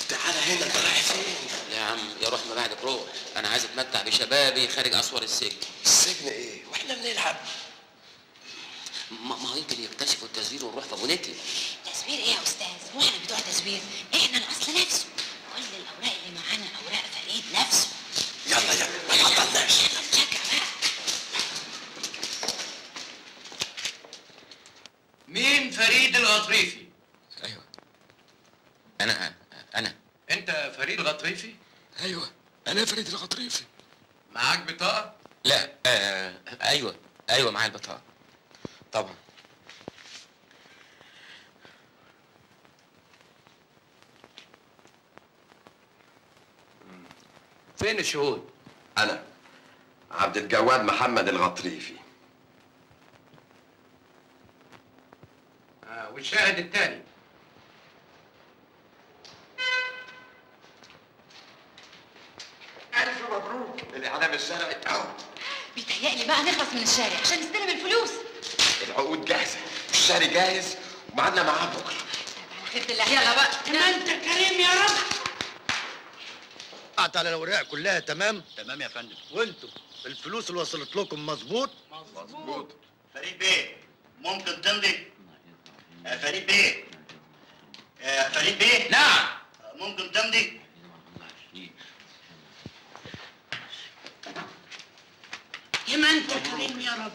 تعالى هنا. انت رايح فين؟ لا يا عم يا روح ما بعدك روح، انا عايز اتمتع بشبابي خارج اسوار السجن. السجن ايه واحنا بنلعب؟ ما يمكن يكتشفوا التزوير ونروح في بونيتي. تزوير ايه يا استاذ؟ هو احنا بتوع تزوير؟ احنا الاصل نفسه، كل الاوراق اللي معانا اوراق فريد نفسه. يلا يلا ما تعطلناش. شجع بقى. مين فريد الغطريفي؟ ايوه انا انا انت فريد الغطريفي؟ ايوه انا فريد الغطريفي. معاك بطاقه؟ لا آه ايوه ايوه معايا البطاقه طبعا. فين الشهود؟ أنا عبد الجواد محمد الغطريفي. آه والشاهد التاني؟ ألف مبروك، الإعلام الشرعي أهو. بيتهيألي بقى نخلص من الشارع عشان نستلم الفلوس. العقود جاهزة، الشهر جاهز ومعادنا معاه بكرة. على خير الله. يلا بقى. ما أنت كريم يا رب. قعدت على الأوراق كلها تمام؟ تمام يا فندم. وأنتوا الفلوس اللي وصلت لكم مظبوط؟ مظبوط. فريد بيه ممكن تمضي؟ فريد بيه فريد بيه نعم. ممكن تمضي؟ يا ما أنت كريم يا رب.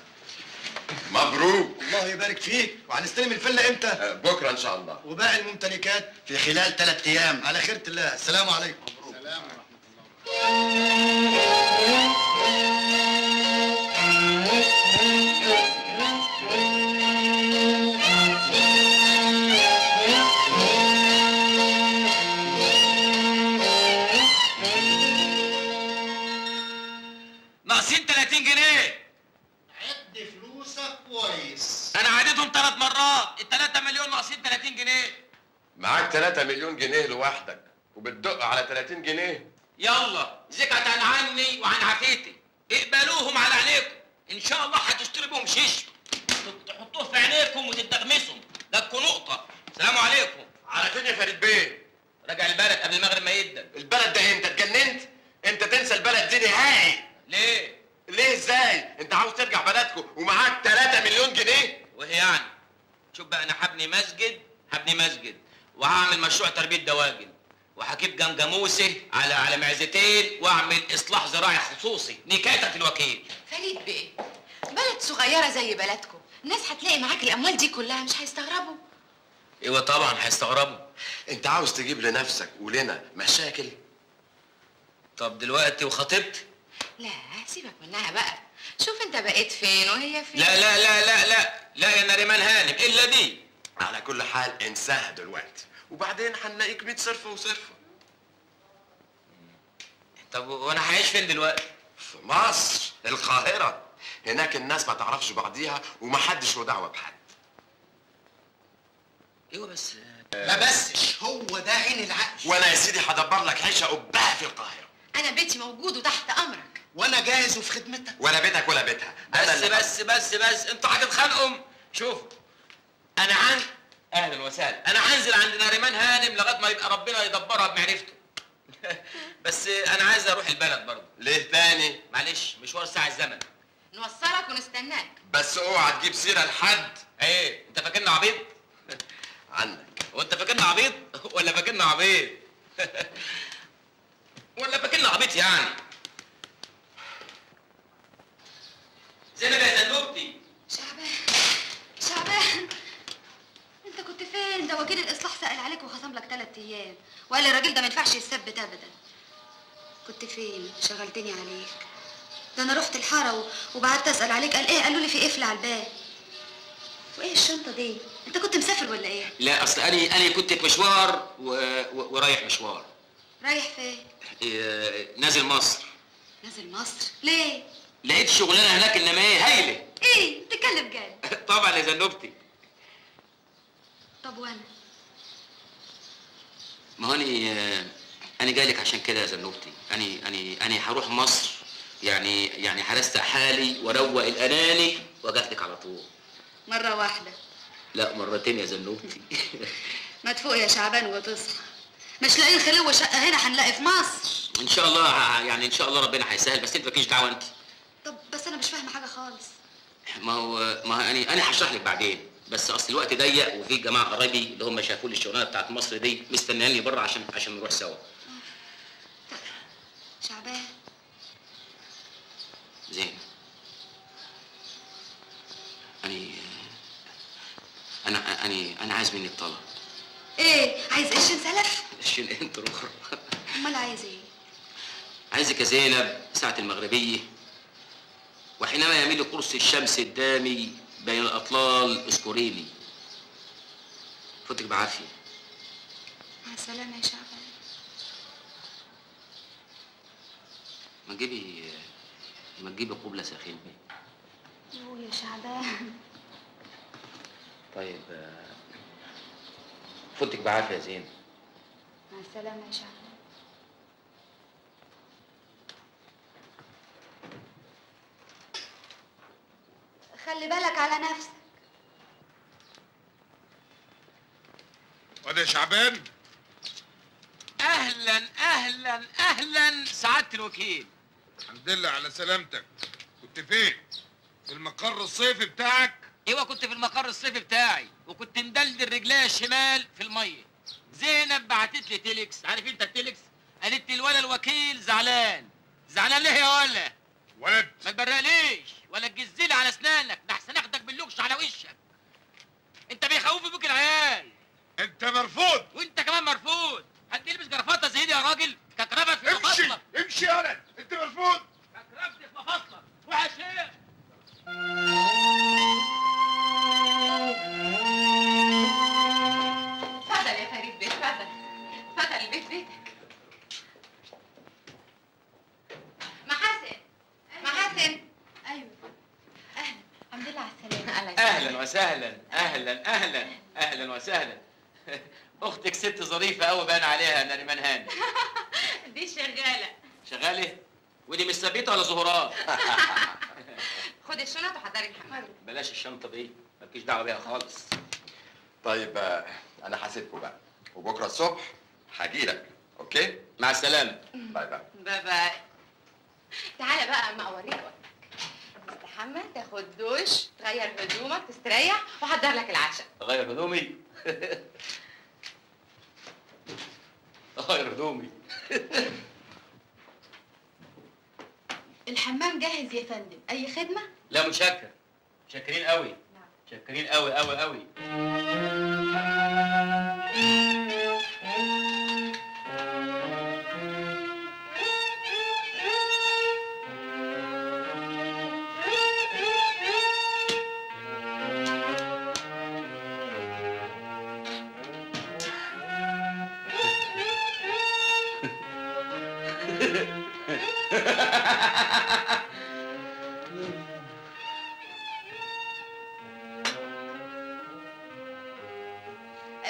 مبروك. الله يبارك فيك. وهنستلم الفله امتى؟ بكره ان شاء الله. وباقي الممتلكات في خلال ثلاث ايام على خيرة الله. السلام عليكم. مبروك. السلام ورحمه الله. ناقصين تلاتين جنيه. كويس. أنا عديتهم ثلاث مرات، الثلاثة مليون ناقصين تلاتين جنيه. معاك تلاتة مليون جنيه لوحدك وبتدق على تلاتين جنيه. يلا زكعة عني وعن عافيتي، اقبلوهم على عينيكم، إن شاء الله هتشتري بهم شيش، تحطوه في عينيكم وتتدغمسهم، ده تكون نقطة. سلام عليكم. على فين يا فريد بيه؟ راجع البلد قبل المغرب ما يبدأ. البلد ده أنت اتجننت؟ أنت تنسى البلد دي نهائي. ليه؟ ليه ازاي؟ انت عاوز ترجع بلدكم ومعاك تلاتة مليون جنيه؟ وهي يعني؟ شوف بقى انا هبني مسجد، هبني مسجد وهعمل مشروع تربية دواجن وهجيب جمجموسه على على معزتين واعمل اصلاح زراعي خصوصي. نكاتك الوكيل. فريد بيه بلد صغيرة زي بلدكم، الناس هتلاقي معاك الاموال دي كلها مش هيستغربوا؟ ايوه طبعا هيستغربوا. انت عاوز تجيب لنفسك ولنا مشاكل؟ طب دلوقتي وخطيبتي؟ لا سيبك منها بقى، شوف انت بقيت فين وهي فين. لا لا لا لا لا لا يا ناريمان هانم الا دي. على كل حال انساها دلوقتي، وبعدين هنلاقيك مية صرفه وصرفه. طب وانا هعيش فين دلوقتي؟ في مصر، القاهره. هناك الناس ما تعرفش بعضيها ومحدش له دعوه بحد. ايوه بس آه. ما بسش هو ده عين العقل. وانا يا سيدي هدبر لك عيشه قبها في القاهره. انا بيتي موجود وتحت امرك. وانا جاهز وفي خدمتك. ولا بيتك ولا بيتها. بس بس بس بس انتوا هتتخانقوا. شوفوا انا عن اهلا وسهلا، انا هنزل عند ناريمان هانم لغايه ما يبقى ربنا يدبرها بمعرفته. بس انا عايز اروح البلد برضه. ليه تاني؟ معلش مشوار ساعه الزمن. نوصلك ونستناك. بس اوعى تجيب سيره لحد. ايه انت فاكرنا عبيط؟ عنك. وانت فاكرنا عبيط ولا فاكرنا عبيط؟ ولا فاكرنا عبيط يعني؟ زينب يا صندوقتي. شعبان شعبان فين؟ ده وكيل الاصلاح سأل عليك وخصم لك ثلاث ايام وقال الراجل ده ما ينفعش يتثبت ابدا. كنت فين؟ شغلتني عليك. ده انا رحت الحاره وبعدت اسال عليك، قال ايه؟ قالوا لي في قفل على الباب. وايه الشنطه دي؟ انت كنت مسافر ولا ايه؟ لا اصل انا انا كنت في مشوار و... ورايح مشوار. رايح فين؟ إيه... نازل مصر. نازل مصر؟ ليه؟ لقيت شغلانه هناك انما ايه هايله. ايه؟ بتتكلم جد؟ طبعا يا زنوبتي. طب وانا؟ ما هو انا انا جاي لك عشان كده يا زنوبتي، انا انا انا هروح مصر، يعني يعني حرست حالي واروق الاناني واجات لك على طول. مره واحده؟ لا مرتين يا زنوبتي. ما تفوق يا شعبان وتصحى، مش لاقيين خلوه شقه هنا هنلاقي في مصر. ان شاء الله، يعني ان شاء الله ربنا هيسهل، بس انت مالكيش دعوه انت. طب بس انا مش فاهمه حاجه خالص. ما هو ما هو انا انا هشرح لك بعدين، بس اصل الوقت ضيق وفي جماعه قرايبي اللي هم شافوا لي الشغلانه بتاعت مصر دي مستنياني بره عشان عشان نروح سوا. شعبان زين انا انا انا انا عايز منك طلب. ايه عايز؟ قرشين سلف؟ قرشين انت رخر. امال عايز ايه؟ عايزك يا زينب ساعه المغربيه وحينما يميل قرص الشمس قدامي بين الاطلال اذكريني. فوتك بعافيه. مع السلامه يا شعبان. ما تجيبي ما تجيبي قبله ساخنه. يوه يا شعبان. طيب فوتك بعافيه يا زينب. مع السلامه يا شعبان. خلي بالك على نفسك. وده شعبان. اهلا اهلا اهلا سعاده الوكيل. الحمد لله على سلامتك. كنت فين؟ في المقر الصيفي بتاعك؟ ايوه كنت في المقر الصيفي بتاعي، وكنت مدلدل رجليا الشمال في الميه. زينب بعتت لي تيليكس، عارف انت التيليكس؟ قالت لي الولا الوكيل زعلان. زعلان ليه يا ولا؟ ولد ما تبرقليش ولا تجزلي على اسنانك، ده احسن اخدك باللوكش على وشك. انت بيخوفوا بيك العيال. انت مرفوض وانت كمان مرفوض. هتلبس جرافطه زي دي يا راجل؟ ككرفت في مفاصلك. امشي امشي يا ولد، انت مرفوض. ككرفت في مفاصلك. روح يا شيخ. اتفضل يا فريد بيه، اتفضل اتفضل البيت بيتك. الحمد لله على السلامة. أهلا وسهلا أهلا أهلا أهلا وسهلا. أختك ست ظريفة أوي باين عليها ناريمان هاني. دي شغالة. شغالة؟ ودي مش ثابتة ولا زهورات؟ خد الشنط وحضري الحمام. بلاش الشنطة دي، مالكيش دعوة بيها خالص. طيب أنا حاسبكوا بقى، وبكرة الصبح هجيلك، أوكي؟ مع السلامة. باي باي. باي باي. تعالى بقى أما أوريك. محمد تاخد دوش، تغير هدومك، تستريح، وحضر لك العشاء. اغير هدومي؟ اغير هدومي. الحمام جاهز يا فندم، أي خدمة؟ لا متشكر، متشكرين قوي. نعم متشكرين قوي قوي قوي.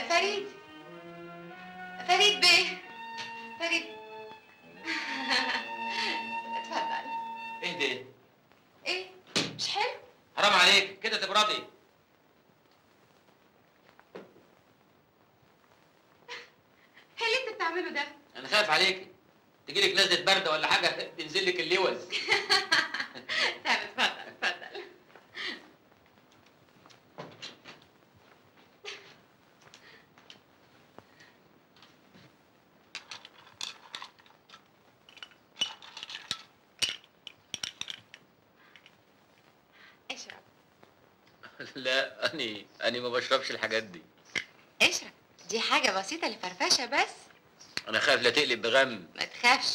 فريد فريد بيه فريد. اتفضل. اهدي. ايه مش حلو؟ حرام عليك كده تبردي. ايه اللي انت بتعمله ده؟ انا خايف عليكي تجيلك نزله برده ولا حاجه تنزل لك اللوز. طب اتفضل اتفضل. اشرب. لا أنا أنا ما بشربش الحاجات دي. دي حاجة بسيطة لفرفشة بس. أنا خايف لا تقلب بغم. ما تخافش،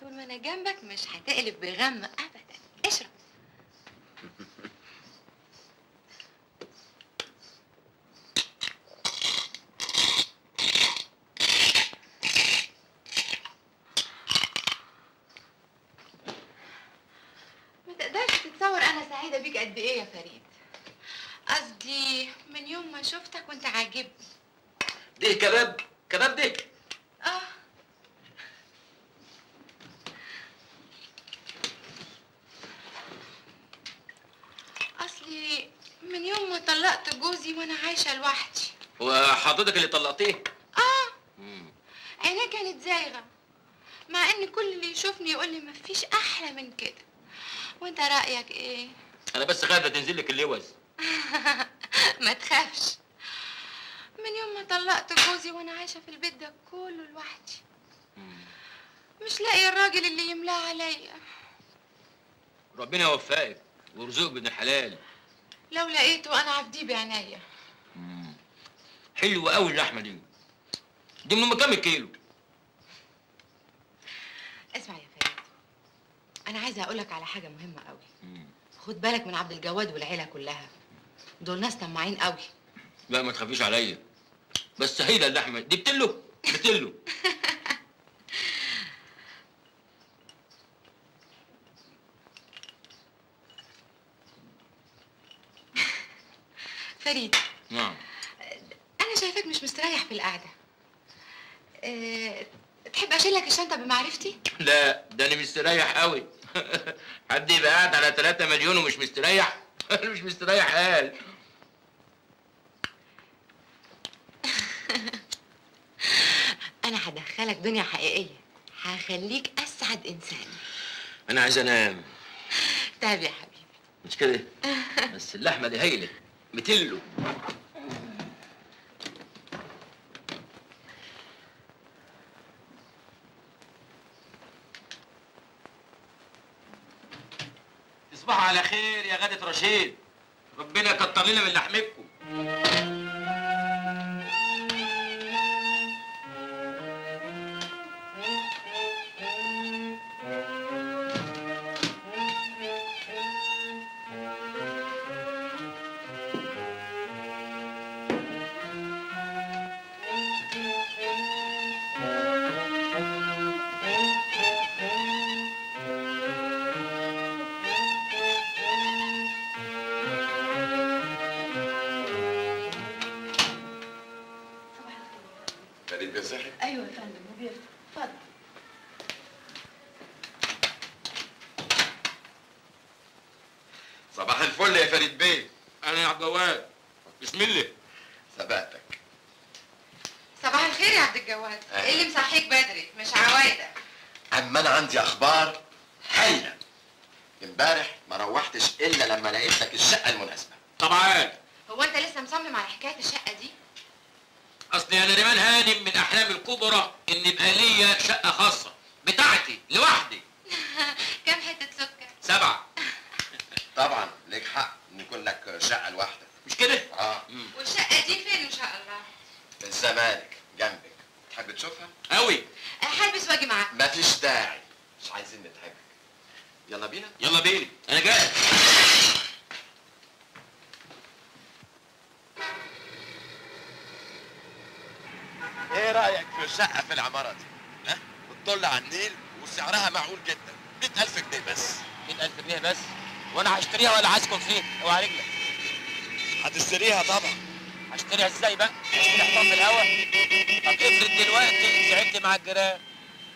طول ما أنا جنبك مش هتقلب بغم أبدا. اشرب. ما تقدرش تتصور أنا سعيدة بيك قد إيه يا فريد. قصدي من يوم ما شفتك وأنت عاجبني. دي كباب، كباب دي. اه اصلي من يوم ما طلقت جوزي وانا عايشه لوحدي. وحضرتك اللي طلقتيه؟ اه امم عينيه كانت زايغه، مع ان كل اللي يشوفني يقول لي مفيش احلى من كده. وانت رايك ايه؟ انا بس خايفه تنزل لك اللوز. ما تخافش، من يوم ما طلقت جوزي وانا عايشه في البيت ده كله لوحدي، مش لاقي الراجل اللي يملاه عليا. ربنا يوفقك ويرزقك بابن الحلال. لو لقيته انا عبديه بعناية. حلوه قوي اللحمه دي. دي من كام كيلو؟ اسمع يا فريد، انا عايزه اقول لك على حاجه مهمه قوي. خد بالك من عبد الجواد والعيله كلها، دول ناس طماعين قوي. لا ما تخافيش عليا، بس هي اللحمه دي بتلو بتلو. فريد. نعم. انا شايفاك مش مستريح في القعده. أه... تحب اشيل لك الشنطه بمعرفتي؟ لا ده انا مستريح قوي. حد يبقى قاعد على ثلاثة مليون ومش مستريح؟ انا مش مستريح قال. أنا هدخلك دنيا حقيقية، هخليك أسعد إنسان. أنا عايز أنام. تعب يا حبيبي. مش كده؟ بس اللحمة دي هايلة، متلو. تصبحوا على خير يا غادة رشيد، ربنا يكتر لنا من لحمتكم.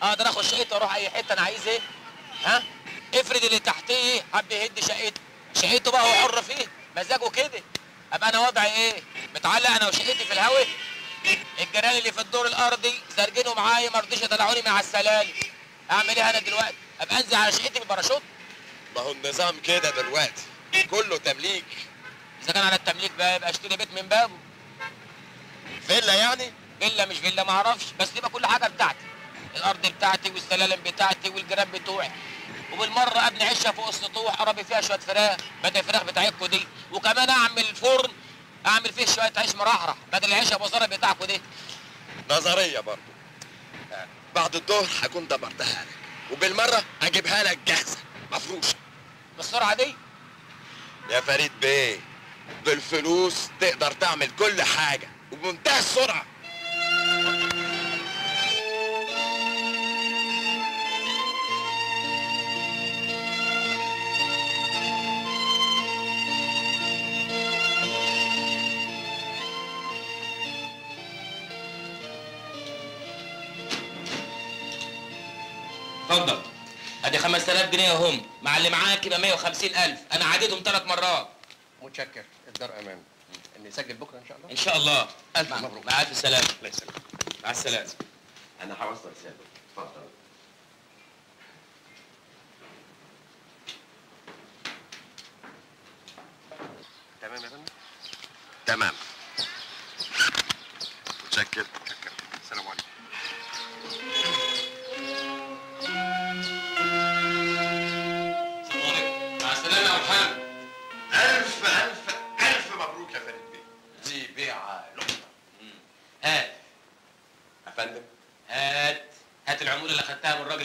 اقدر اخد شقتي واروح اي حته انا عايز ايه؟ ها؟ افرض اللي تحتيه حب يهد شقته، شقته بقى هو حر فيه، مزاجه كده. ابقى انا وضعي ايه؟ متعلق انا وشقتي في الهوا؟ الجيران اللي في الدور الارضي زرجنه معايا ما رضيش يطلعوني من على السلالم. اعمل ايه انا دلوقتي؟ ابقى انزل على شقتي بالباراشوت؟ ما هو النظام كده دلوقتي، كله تمليك. اذا كان على التمليك بقى يبقى اشتري بيت من بابه. فيلا يعني؟ فيلا مش فيلا ما اعرفش، بس تبقى كل حاجه بتاعتي. الارض بتاعتي والسلالم بتاعتي والجيران بتوعي، وبالمره ابني عشه فوق السطوح اربي فيها شويه فراخ بدل الفراخ بتاعتكم دي، وكمان اعمل فرن اعمل فيه شويه عيش مرحرح بدل العيش ابو زرع بتاعكم دي، نظريه برضه. بعد الظهر هكون دبرتها لك، وبالمره هجيبها لك جاهزه مفروشه. بالسرعه دي؟ يا فريد بيه، بالفلوس تقدر تعمل كل حاجه وبمنتهى السرعه. اتفضل، ادي خمسة آلاف جنيه اهم، مع اللي معاك يبقى مية وخمسين ألف، انا عديتهم ثلاث مرات. متشكر، الدار امان. نسجل بكره ان شاء الله؟ ان شاء الله. الف مبروك. مع الف سلامه. الله يسلمك. مع السلامه. انا حوصل رسالتك، اتفضل. تمام يا فندم؟ تمام. متشكر. متشكر. السلام عليكم.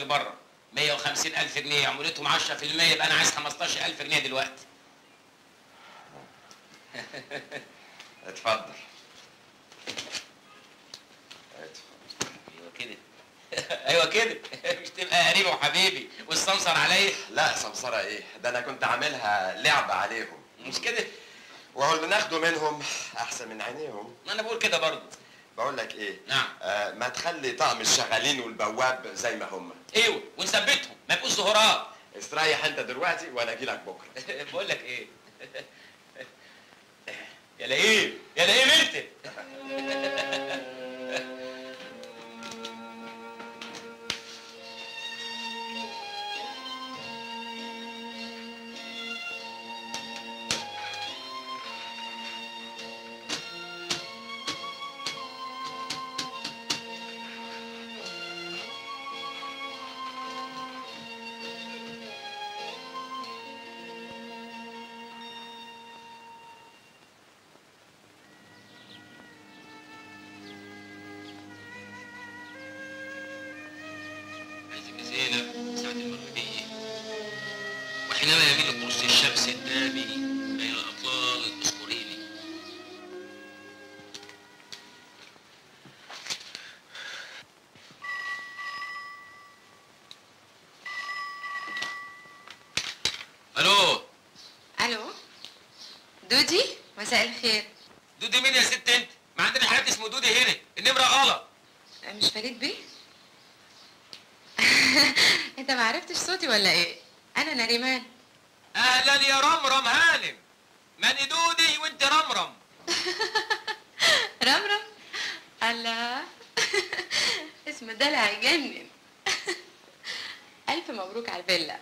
بره مية وخمسين ألف جنيه، عمولتهم عشرة في المية، يبقى أنا عايز خمستاشر ألف جنيه دلوقتي. اتفضل. أيوه كده. أيوه كده، مش تبقى قريبة وحبيبي والسمسر عليا؟ لا سمسرة إيه؟ ده أنا كنت عاملها لعبة عليهم. مش كده؟ وأقول ناخده منهم أحسن من عينيهم. ما أنا بقول كده برضه. بقول لك ايه؟ نعم. آه، ما تخلي طقم الشغالين والبواب زي ما هم. ايوه، ونثبتهم ما يبقوش زهراء. استريح انت دلوقتي وانا اجي لك بكره. بقول لك ايه؟ يا لئيم يا لئيم انت. زينب ساعة المغربية، وحينما يميل قرص الشمس الدامي بين الأطلال الأسطوريني. ألو ألو دودي، مساء الخير. دودي مين يا ست أنت؟ ما عندنا حد اسمه دودي هنا، النمرة غلط. مش فريد بيه؟ انت ما عرفتش صوتي ولا ايه؟ انا ناريمان. اهلا يا رمرم هانم، ماني دودي وانت رمرم. رمرم؟ الله. اسم الدلع هيجنن. الف مبروك على الفيلا.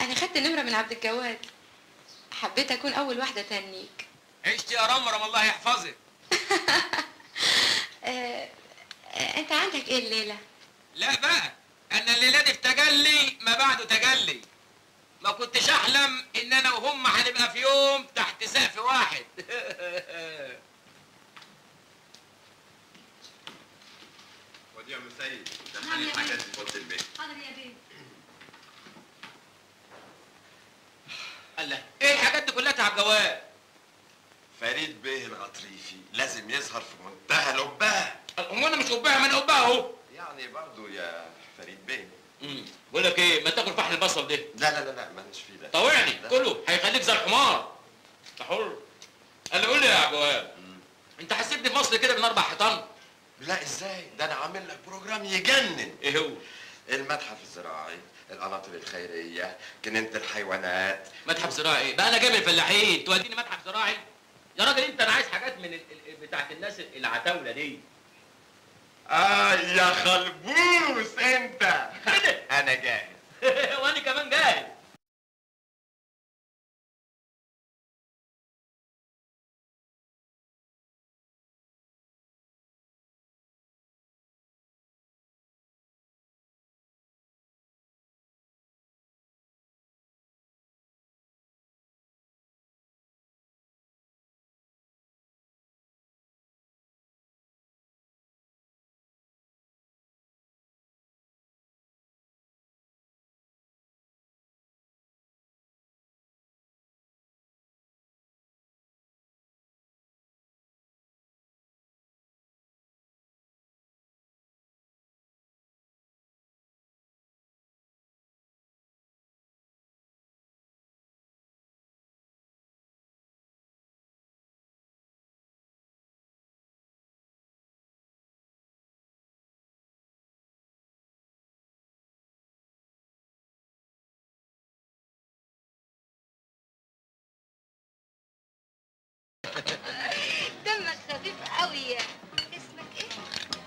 انا خدت النمره من عبد الجواد، حبيت اكون اول واحده تهنيك. عشت يا رمرم، الله يحفظك. آه، انت عندك ايه الليله؟ لا بقى، أنا الليلة دي في تجلي ما بعده تجلي. ما كنتش أحلم إن أنا وهم هنبقى في يوم تحت سقف واحد. ودي يا أم سيد، دخلي الحاجات في أوضة البيت. حاضر يا بيه. الله، إيه الحاجات دي كلها تعب جواد؟ فريد بيه الغطريفي لازم يظهر في منتهى الأبهة. أم أنا مش أبهة، ما أنا أبهة أهو. يعني برضه يا فريد بيه. امم بقول لك ايه، ما تاكل فحم البصل ده. لا لا لا لا، ماليش فيه ده. طوعني كله هيخليك زي الحمار. انت حر. قال لي قول لي يا جواد، انت حسيتني في مصر كده من اربع حيطان؟ لا ازاي؟ ده انا عامل لك بروجرام يجنن. ايه هو؟ المتحف الزراعي، القناطر الخيريه، جنينه الحيوانات. متحف زراعي ايه؟ بقى انا جاي من الفلاحين توديني متحف زراعي؟ يا راجل انت، انا عايز حاجات من ال... بتاعه الناس العتاوله دي. آه يا خلبوس أنت. أنا جاهز. وأنا كمان جاهز.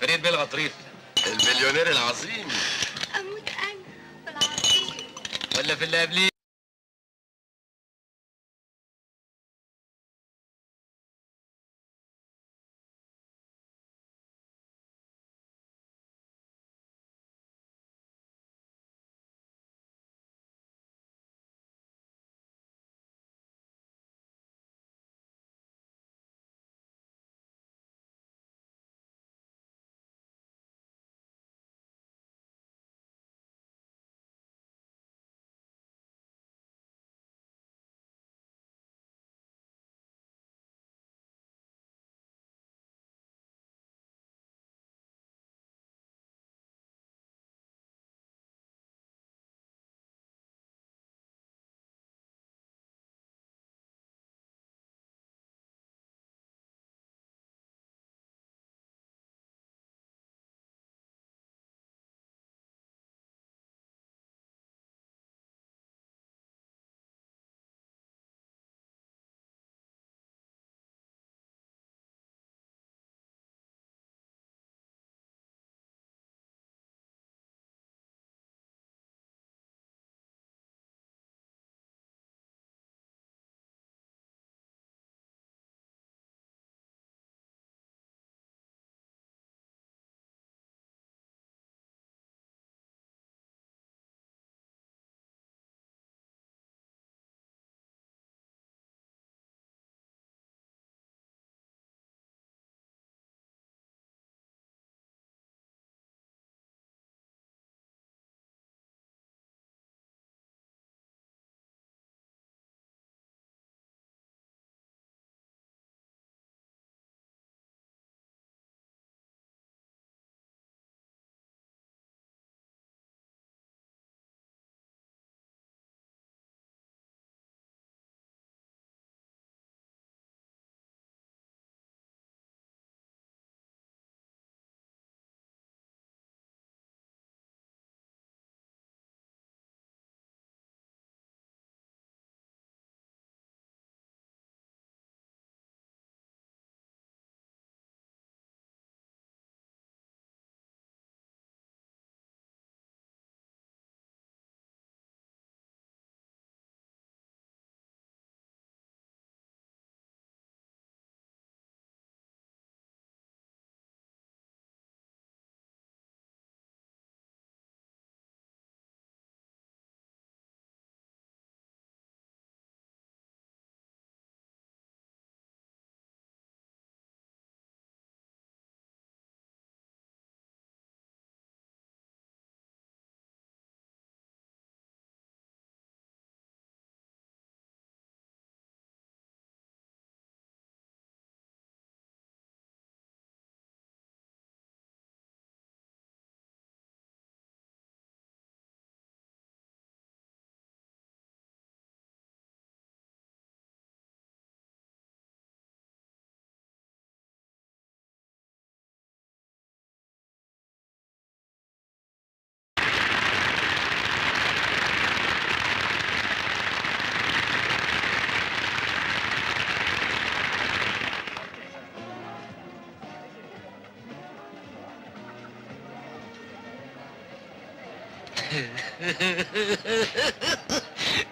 فريد بيه الغطريفي المليونير العظيم. اموت انا في العظيم ولا في اللي قبليه؟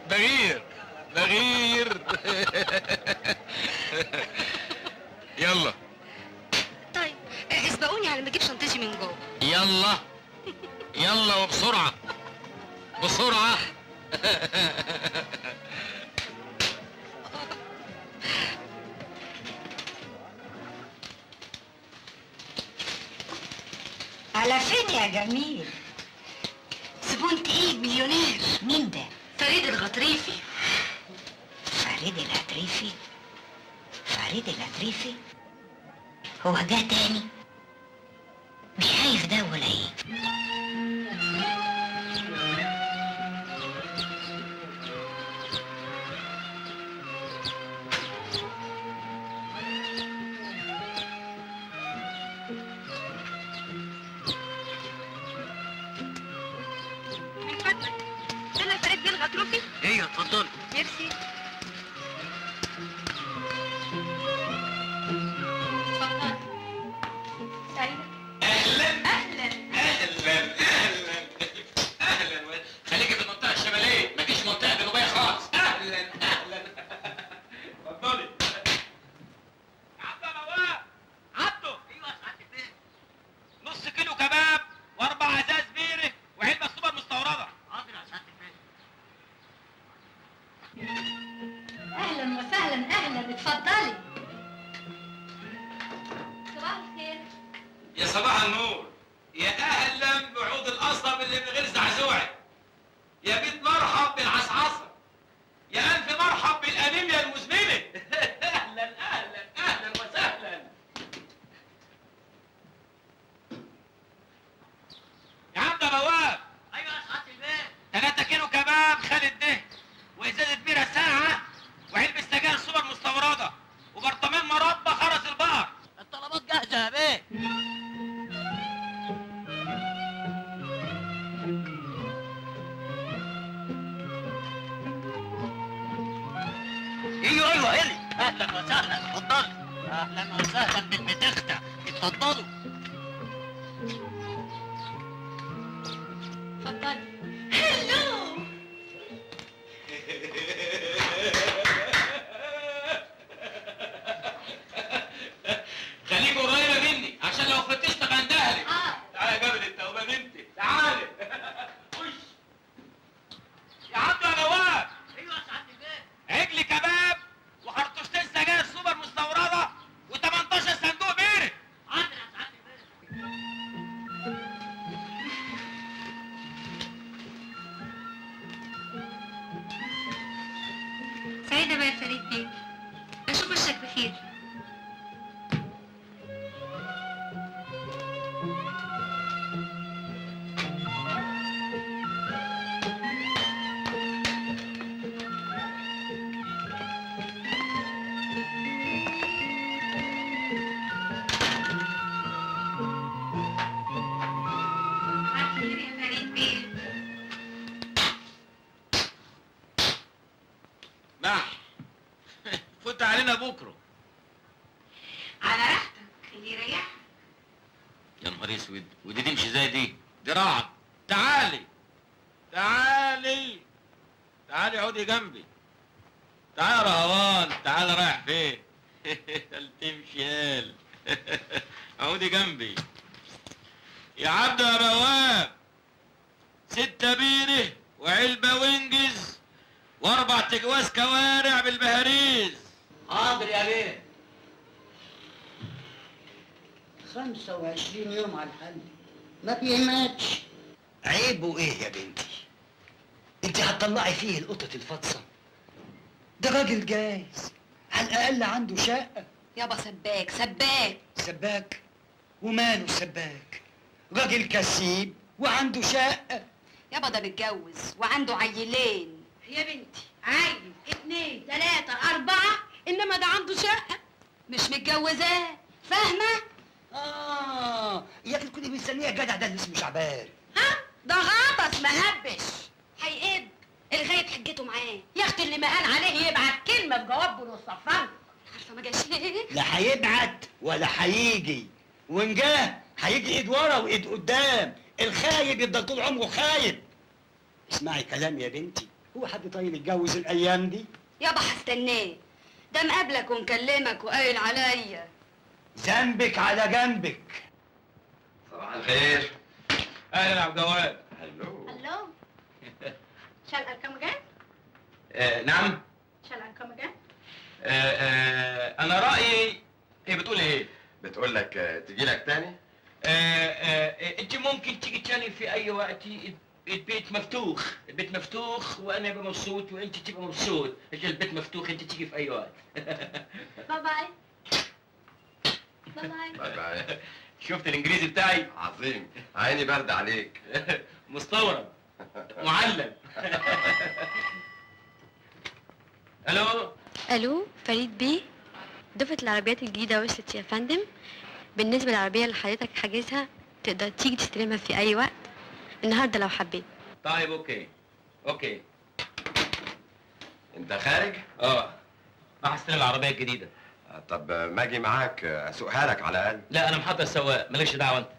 بغير بغير يلا. طيب اسبقوني على ما اجيب شنطتي من جوه. يلا يلا وبسرعه بسرعه. على فين يا جميل؟ كنت ايه مليونير. مين ده؟ فريد الغطريفي. فريد الغطريفي؟ فريد الغطريفي؟ هو جه تاني؟ مش خايف ده ولا ايه؟ ايه اتفضلي. ميرسي. اتفضلي. صباح النور، يا اهلا بعود القصب اللي من غير زعزوعه، يا بيت مرحب بالعصعصه، يا الف مرحب بالانيميا المزمنه. اهلا اهلا اهلا وسهلا يا عم. ده بواب. ايوه يا صحة البيت. ثلاثة كيلو كباب خالد ده، وازازه بيره ساعه، وعلبه سجاير سوبر مستورده، وبرطمان مربى خرز البقر. الطلبات جاهزه يا بيه. ايوه ايوه هلي. اهلا وسهلا، اتفضلي. اهلا وسهلا بالمتختة، اتفضلوا. اتفضلي. هلو. خليك قريبة مني عشان لو فتشتك عند اهلك. اه. تعالى يا جبل التوبان انت، تعالى. خش. يا عبدو يا نوال. ايوه يا سعادة الباشا. عجل كباب وخرطوشتين سجاير سوبر مستورده وتمنتاشر صندوق بيرة. عندنا يا سعادة الباشا. سعيدة بقى يا فريد بيك، أشوف وشك بخير. ما بيهمكش. عيبه ايه يا بنتي؟ انت هتطلعي فيه القطة الفطسة؟ ده راجل جايز، على الأقل عنده شقة. يابا سباك سباك سباك. وماله سباك؟ راجل كسيب وعنده شقة. يابا ده متجوز وعنده عيلين. يا بنتي عيل اتنين تلاتة أربعة، إنما ده عنده شقة مش متجوزاه، فاهمة؟ آه يا أخي كنت مستنية الجدع ده اللي اسمه شعبان. ها؟ ده غطس مهبش، هيقب الغايب حجته معاه. يا أختي اللي ما قال عليه يبعت كلمة بجواب بولو الصفان. عارفة ما جاش ليه؟ لا هيبعت ولا هيجي، وإن جه هيجي إيد ورا وإيد قدام، الخايب يفضل طول عمره خايب. اسمعي كلامي يا بنتي، هو حد طيب يتجوز الأيام دي؟ يابا هستناه، ده مقابلك ومكلمك وقايل عليا. ذنبك على جنبك. صباح الخير. اهلا يا عبد الجواد. الو الو. شال ارقام جد؟ آه نعم. شال ارقام جد؟ آه آه انا رايي. هي بتقول ايه؟ بتقول لك آه تجي لك تاني؟ آه آه انت ممكن تيجي تاني في اي وقت، البيت مفتوح، البيت مفتوح وانا ابقى مبسوط وانت تبقى مبسوط، البيت مفتوح، انت تيجي في اي وقت. باي باي. باي باي باي. شفت الانجليزي بتاعي؟ عظيم، عيني برد عليك. مستورد معلم. الو الو. فريد بيه، ضفة العربيات الجديدة وصلت يا فندم. بالنسبة للعربية اللي حضرتك حاجزها تقدر تيجي تستلمها في أي وقت النهارده لو حبيت. طيب اوكي اوكي. أنت خارج؟ اه راح استلم العربية الجديدة. طب ما اجي معاك اسوقها لك على الاقل. لا انا محضر السواق، مالكش دعوه انت.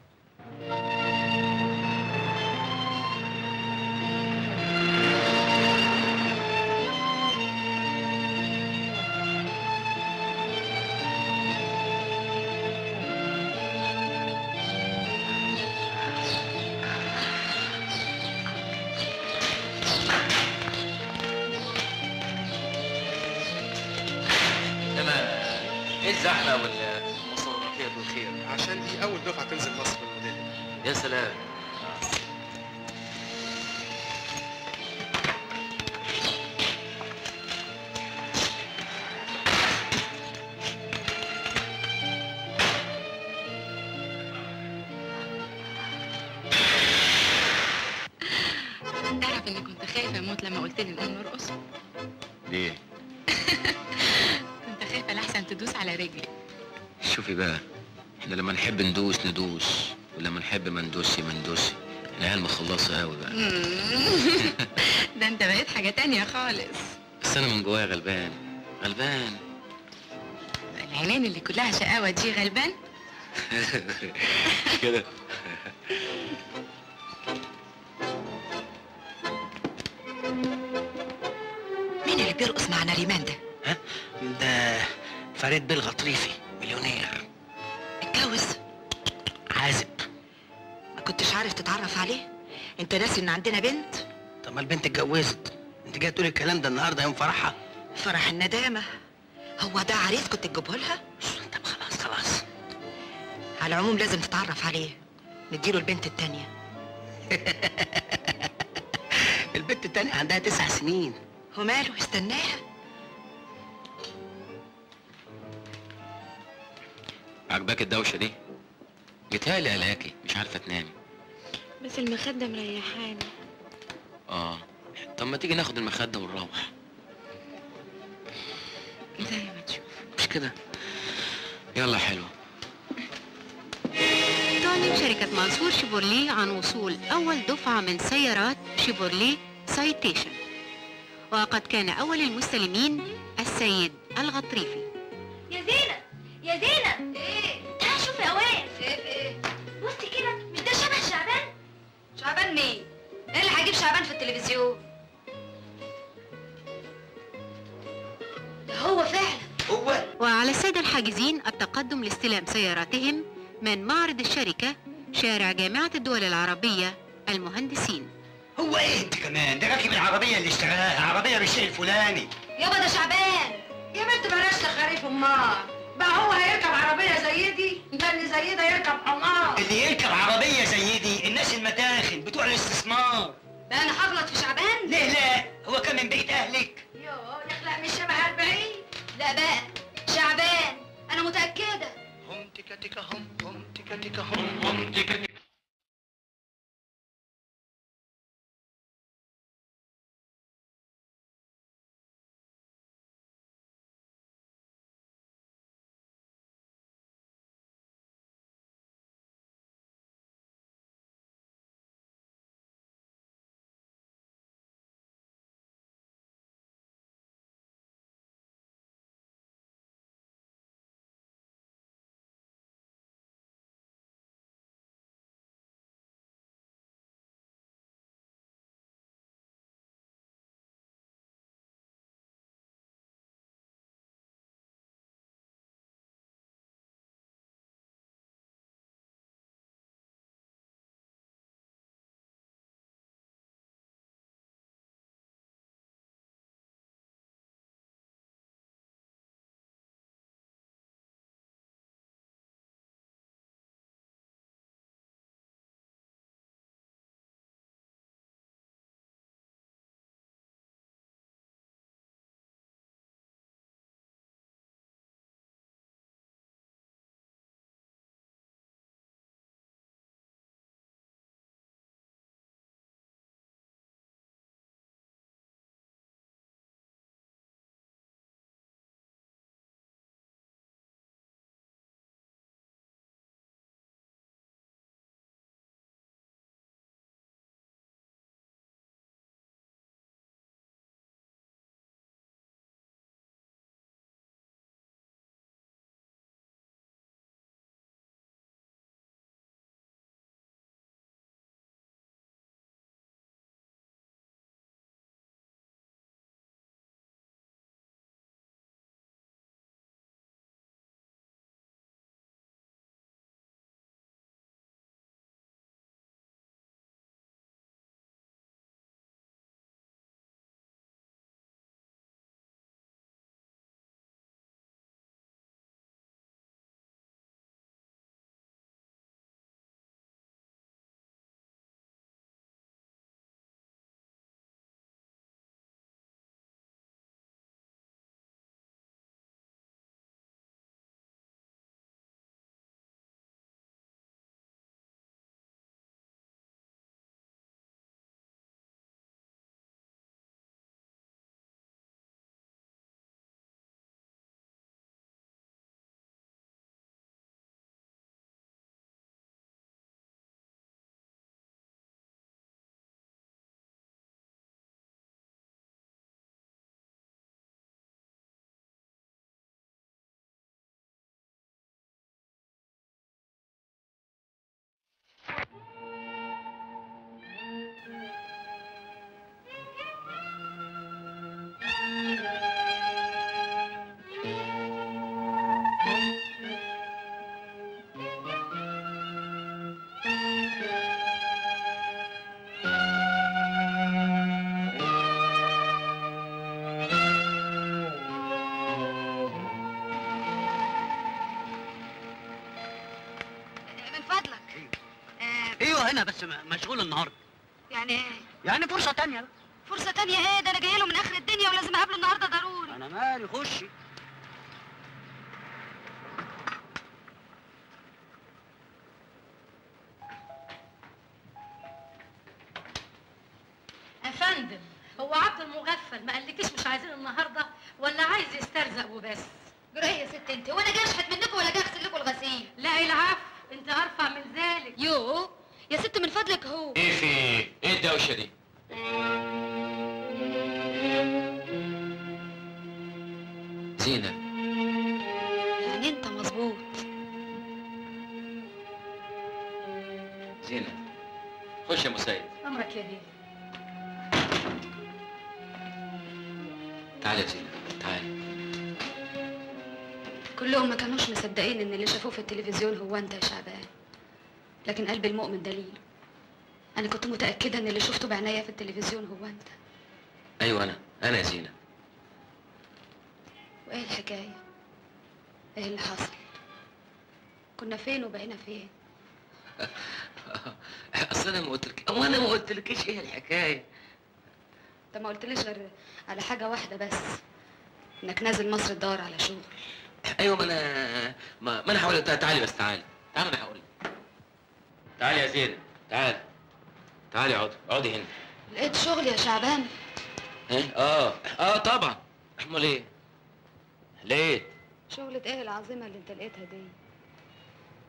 أول دفعة تنزل مصر بالموديل. يا سلام. تعرف إني كنت خايفة أموت لما قلت لي نقوم نرقص؟ ليه؟ كنت خايفة لأحسن تدوس على رجلي. شوفي بقى، احنا لما نحب ندوس ندوس، ولما نحب ما ندوسي ما ندوسي، العيال مخلصه قوي بقى. ده انت بقيت حاجه تانية خالص. بس انا من جوايا غلبان غلبان. العينين اللي كلها شقاوه دي غلبان؟ كده. مين اللي بيرقص مع ناريمان ده؟ ها؟ ده فريد بالغطريفي، مليونير متجوز عازب. ما كنتش عارف تتعرف عليه؟ انت ناسي ان عندنا بنت؟ طب ما البنت اتجوزت، انت جايه تقولي الكلام ده النهارده يوم فرحها؟ فرح الندامه. هو ده عريس كنت تجيبه لها؟ طب خلاص خلاص، على العموم لازم تتعرف عليه، نديله البنت التانيه. البنت التانيه عندها تسع سنين. هو ماله، استناها. عجباك الدوشه دي؟ جيتها لي قلقاكي، مش عارفه تنامي. بس المخده مريحاني. اه طب ما تيجي ناخد المخده ونروح. زي ما تشوف. مش كده؟ يلا حلوه. تعلن شركه منصور شيفورليه عن وصول اول دفعه من سيارات شيفورليه سايتيشن، وقد كان اول المستلمين السيد الغطريفي. يا زينب يا زينب، ايه؟ تعالي شوفي يا واقف. ايه ايه؟ بصي كده، مش ده شبه شعبان؟ شعبان مين؟ ايه اللي هجيب شعبان في التلفزيون؟ ده هو فعلا هو. وعلى السادة الحاجزين التقدم لاستلام سياراتهم من معرض الشركة شارع جامعة الدول العربية المهندسين. هو ايه انت كمان؟ ده راكب العربية اللي اشتراها، عربية بالشيء الفلاني. يابا ده شعبان. يا بنت بلاش تخرفي امها. بقى هو هيركب عربية زي دي؟ ده اللي زي ده يركب حمار. اللي يركب عربية زي دي الناس المتاخن بتوع الاستثمار. بقى أنا هغلط في شعبان؟ ليه لا؟ هو كان من بيت أهلك؟ يوه يخلق من الشبه أربعين. لا بقى شعبان، أنا متأكدة. هم تيكا تيكا هم هم تيكا تيكا هم هم تيكا تيكا. القاهرة هنا بس مشغول النهارده. يعني ايه؟ يعني فرصة تانية بقى. فرصة تانية ايه؟ ده انا جاي له من اخر الدنيا ولازم اقابله النهارده ضروري. انا مالي، خشي. يا فندم، هو عبد المغفل ما قالكيش مش عايزين النهارده ولا عايز يسترزق وبس؟ جريه يا ست انت، وانا جاي اشحت منكم ولا جاي اغسل لكم الغسيل؟ لا العفو، انت ارفع من ذلك. يوه يا ست من فضلك. هو ايه في ايه الدوشه دي؟ زينب يعني انت مظبوط. زينب خش يا مسيد. امرك يا بيه. تعالي يا زينب تعالي. كلهم ما كانوش مصدقين ان اللي شافوه في التلفزيون هو انت يا شعبان، لكن قلب المؤمن دليله. انا كنت متاكده ان اللي شفته بعناية في التلفزيون هو انت. ايوه انا انا زينب. وايه الحكايه؟ ايه اللي حصل؟ كنا فين وبقينا فين؟ اصل انا ما قلتلك او انا ما قلتلكيش ايه الحكايه. انت ما قلتليش غير على حاجه واحده بس، انك نازل مصر تدور على شغل. ايوه ما انا ما انا هقول لك. تعالي بس تعالي تعالي انا هقول لك. تعالي يا زينب تعالي تعالي اقعدي اقعدي هنا. لقيت شغل يا شعبان؟ ايه؟ اه اه طبعا. امال ايه؟ لقيت شغلة ايه العظيمة اللي انت لقيتها دي؟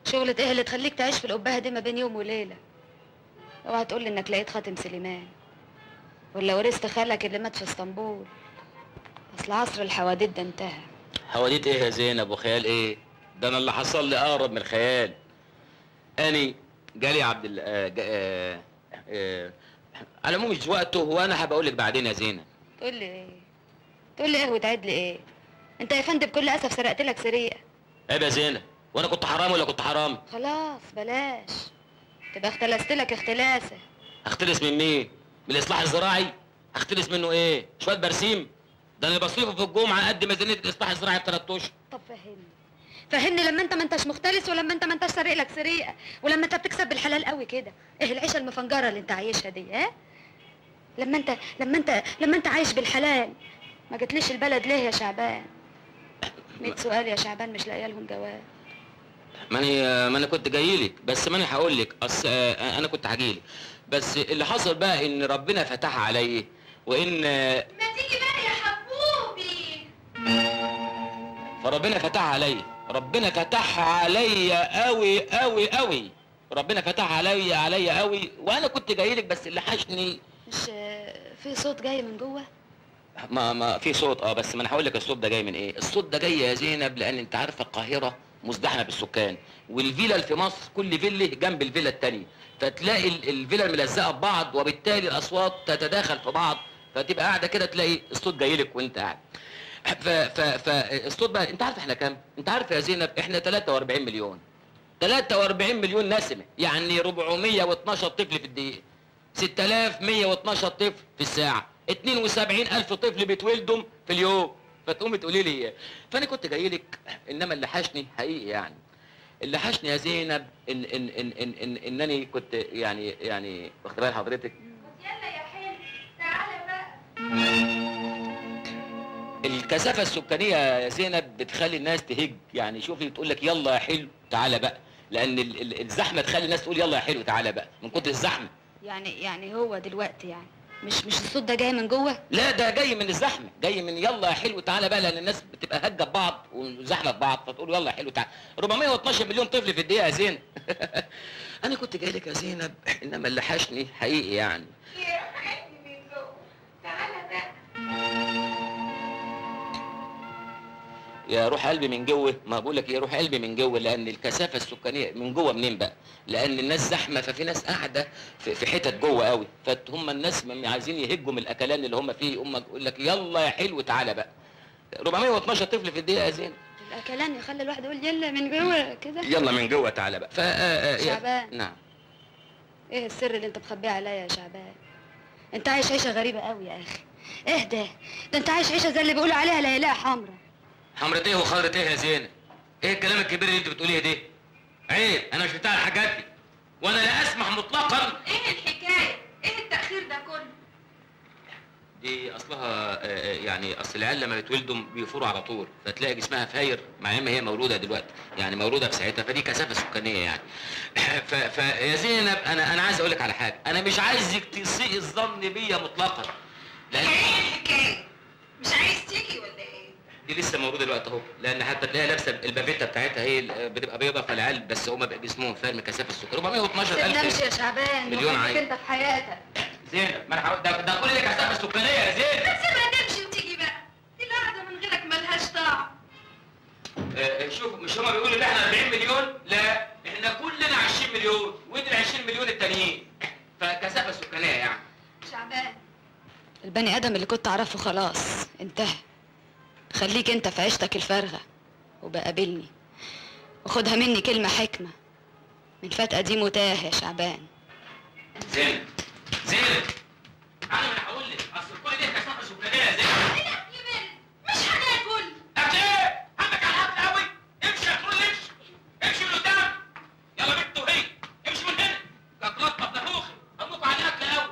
شغلة ايه اللي تخليك تعيش في القبهة دي ما بين يوم وليلة؟ اوعى تقول لي انك لقيت خاتم سليمان ولا ورثت خالك اللي مات في اسطنبول. اصل عصر الحواديت ده انتهى. حواديت ايه يا زينب وخيال ايه؟ ده انا اللي حصل لي اقرب من خيال. اني جالي عبد ال آه آه على العموم مش وقته، وانا هبقول لك بعدين يا زينب. تقول لي ايه؟ تقول لي ايه وتعد لي ايه؟ انت يا فندم بكل اسف سرقت لك سرقه. عيب يا زينب، وانا كنت حرام ولا كنت حرام؟ خلاص بلاش، تبقى اختلست لك اختلاسه. اختلس من مين؟ من الاصلاح الزراعي؟ اختلس منه ايه؟ شويه برسيم؟ ده انا بصيفه في الجمعه قد ميزانيه الاصلاح الزراعي بثلاث اشهر. طب فهمني فهمني، لما انت ما انتش مختلس ولما انت ما انتش سارق لك سرقه ولما انت بتكسب بالحلال قوي كده، ايه العيشه المفنجره اللي انت عايشها دي؟ ها؟ لما انت لما انت لما انت عايش بالحلال ما جتليش البلد ليه يا شعبان؟ مية سؤال يا شعبان مش لاقيه لهم جواب. ماني ما انا كنت جايلك، بس ماني هقول لك. اصل انا كنت هجيلك، بس اللي حصل بقى ان ربنا فتح عليا وان ما تيجي بقى يا حبوبي. فربنا فتح عليا، ربنا فتح عليا قوي قوي قوي، ربنا فتح عليا عليا قوي، وانا كنت جايلك بس اللي حشني. مش في صوت جاي من جوه؟ ما ما في صوت اه، بس ما انا هقول لك الصوت ده جاي من ايه. الصوت ده جاي يا زينب لان انت عارفه القاهره مزدحمه بالسكان، والفيلا اللي في مصر كل فيلا جنب الفيلا الثانيه، فتلاقي الفيلا ملزقه ببعض، وبالتالي الاصوات تتداخل في بعض، فتبقى قاعده كده تلاقي الصوت جاي لك وانت قاعد. ف ف فالصوت بقى انت عارف احنا كام؟ انت عارف يا زينب احنا تلاتة واربعين مليون. تلاتة واربعين مليون نسمه، يعني اربعمية واتناشر طفل في الدقيقه، ستة الاف ومية واتناشر طفل في الساعه، اتنين وسبعين الف طفل بيتولدوا في اليوم. فتقومي تقولي لي فانا كنت جاي لك، انما اللي حشني حقيقي يعني اللي حشني يا زينب ان ان ان ان, إن انني كنت يعني يعني واخد بالي حضرتك. يلا يا حلو تعالى بقى. الكثافه السكانيه يا زينب بتخلي الناس تهج، يعني شوفي بتقول لك يلا يا حلو تعالى بقى، لان الزحمه تخلي الناس تقول يلا يا حلو تعالى بقى من كتر الزحمه. يعني يعني هو دلوقتي يعني مش مش الصوت ده جاي من جوه؟ لا ده جاي من الزحمه، جاي من يلا يا حلو تعالى بقى، لان الناس بتبقى هجه ببعض وزحمه ببعض، فتقول يلا يا حلو تعالى. اربعمية واتناشر مليون طفل في الدقيقه يا زينب. انا كنت جاي لك يا زينب انما اللي حشني حقيقي يعني. يا حبيبي من جوه تعالى بقى. يا روح قلبي من جوه، ما بقول لك يا روح قلبي من جوه، لان الكثافه السكانيه من جوه منين بقى؟ لان الناس زحمه، ففي ناس قاعده في حتت جوه قوي، فهم الناس عايزين يهجوا من الاكلان اللي هم فيه، امك تقول لك يلا يا حلو تعالى بقى. اربعمية واتناشر طفل في الدقيقه يا زين. الاكلان يخلي الواحد يقول يلا من جوه كده، يلا من جوه تعالى بقى. ف شعبان نعم، ايه السر اللي انت مخبيه عليا يا شعبان؟ انت عايش عيشه غريبه قوي يا اخي. ايه ده؟ ده انت عايش عيشه زي اللي بيقولوا عليها ليلها حمرا. حمرت ايه وخضرت ايه يا زينب؟ ايه الكلام الكبير اللي انت بتقوليه ده؟ عيب، انا مش بتاع الحاجات دي. وانا لا اسمح مطلقا. ايه الحكايه؟ ايه التاخير ده كله؟ دي اصلها يعني اصل العيال لما بيتولدوا بيفوروا على طول، فتلاقي جسمها فاير مع ما هي مولوده دلوقتي، يعني مولوده بساعتها، فدي كثافه سكانيه يعني. فيا زينب انا انا عايز اقول لك على حاجه، انا مش عايزك تسيء الظن بيا مطلقا. يعني ايه الحكايه؟ مش عايز تيجي ولا ايه؟ دي لسه موجوده دلوقتي اهو، لان حتى تلاقيها لابسه البافيتا بتاعتها هي بتبقى بيضه، فالعيال بس هم بقى جسمهم فاهم كثافه السكر. هم مية واتناشر الف مليون. يا شعبان مليون عايز انت في حياتك زينب. ما انا ده ده كل دي كثافه سكانيه يا زينب. بس ما تمشي وتيجي بقى، دي القعده من غيرك مالهاش طعم. آه شوف، مش هم بيقولوا ان احنا اربعين مليون؟ لا احنا كلنا عشرين مليون، وادي ال عشرين مليون التانيين فكثافه سكانيه يعني. شعبان البني ادم اللي كنت اعرفه خلاص انتهى، خليك انت في عيشتك الفارغه وبقابلني، وخدها مني كلمه حكمه من فتقه دي متاه يا شعبان. زينب زينب انا اللي هقول لك، اصل كل دي كثافه سكانيه يا زينب. ايه اكل بنت مش هناكل اكل ايه؟ همك على الحبل قوي. امشي يا خروج، امشي امشي من قدام، يلا بنت وهي امشي من هنا. كانت لطه ابن اخوخي امكم على الاكل قوي.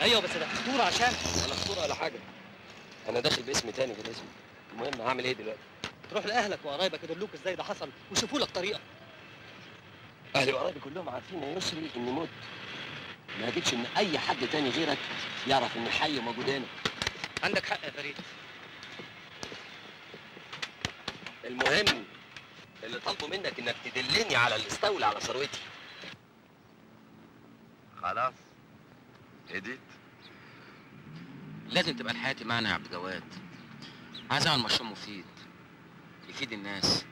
ايوه بس ده خطوره. عشان ولا خطوره ولا حاجه، انا داخل باسم تاني غير اسمي. المهم هعمل ايه دلوقتي؟ تروح لاهلك وقرايبك يدلوك ازاي ده حصل ويشوفوا لك طريقه. اهلي وقرايبي كلهم عارفين يا يسري اني مت، ما جيتش ان اي حد تاني غيرك يعرف ان الحي موجود هنا. عندك حق يا فريد. المهم اللي طلبوا منك انك تدلني على اللي استولى على ثروتي. خلاص اديت لازم تبقى لحياتي معنى يا عبد الجواد. عايز اعمل مشروع مفيد يفيد الناس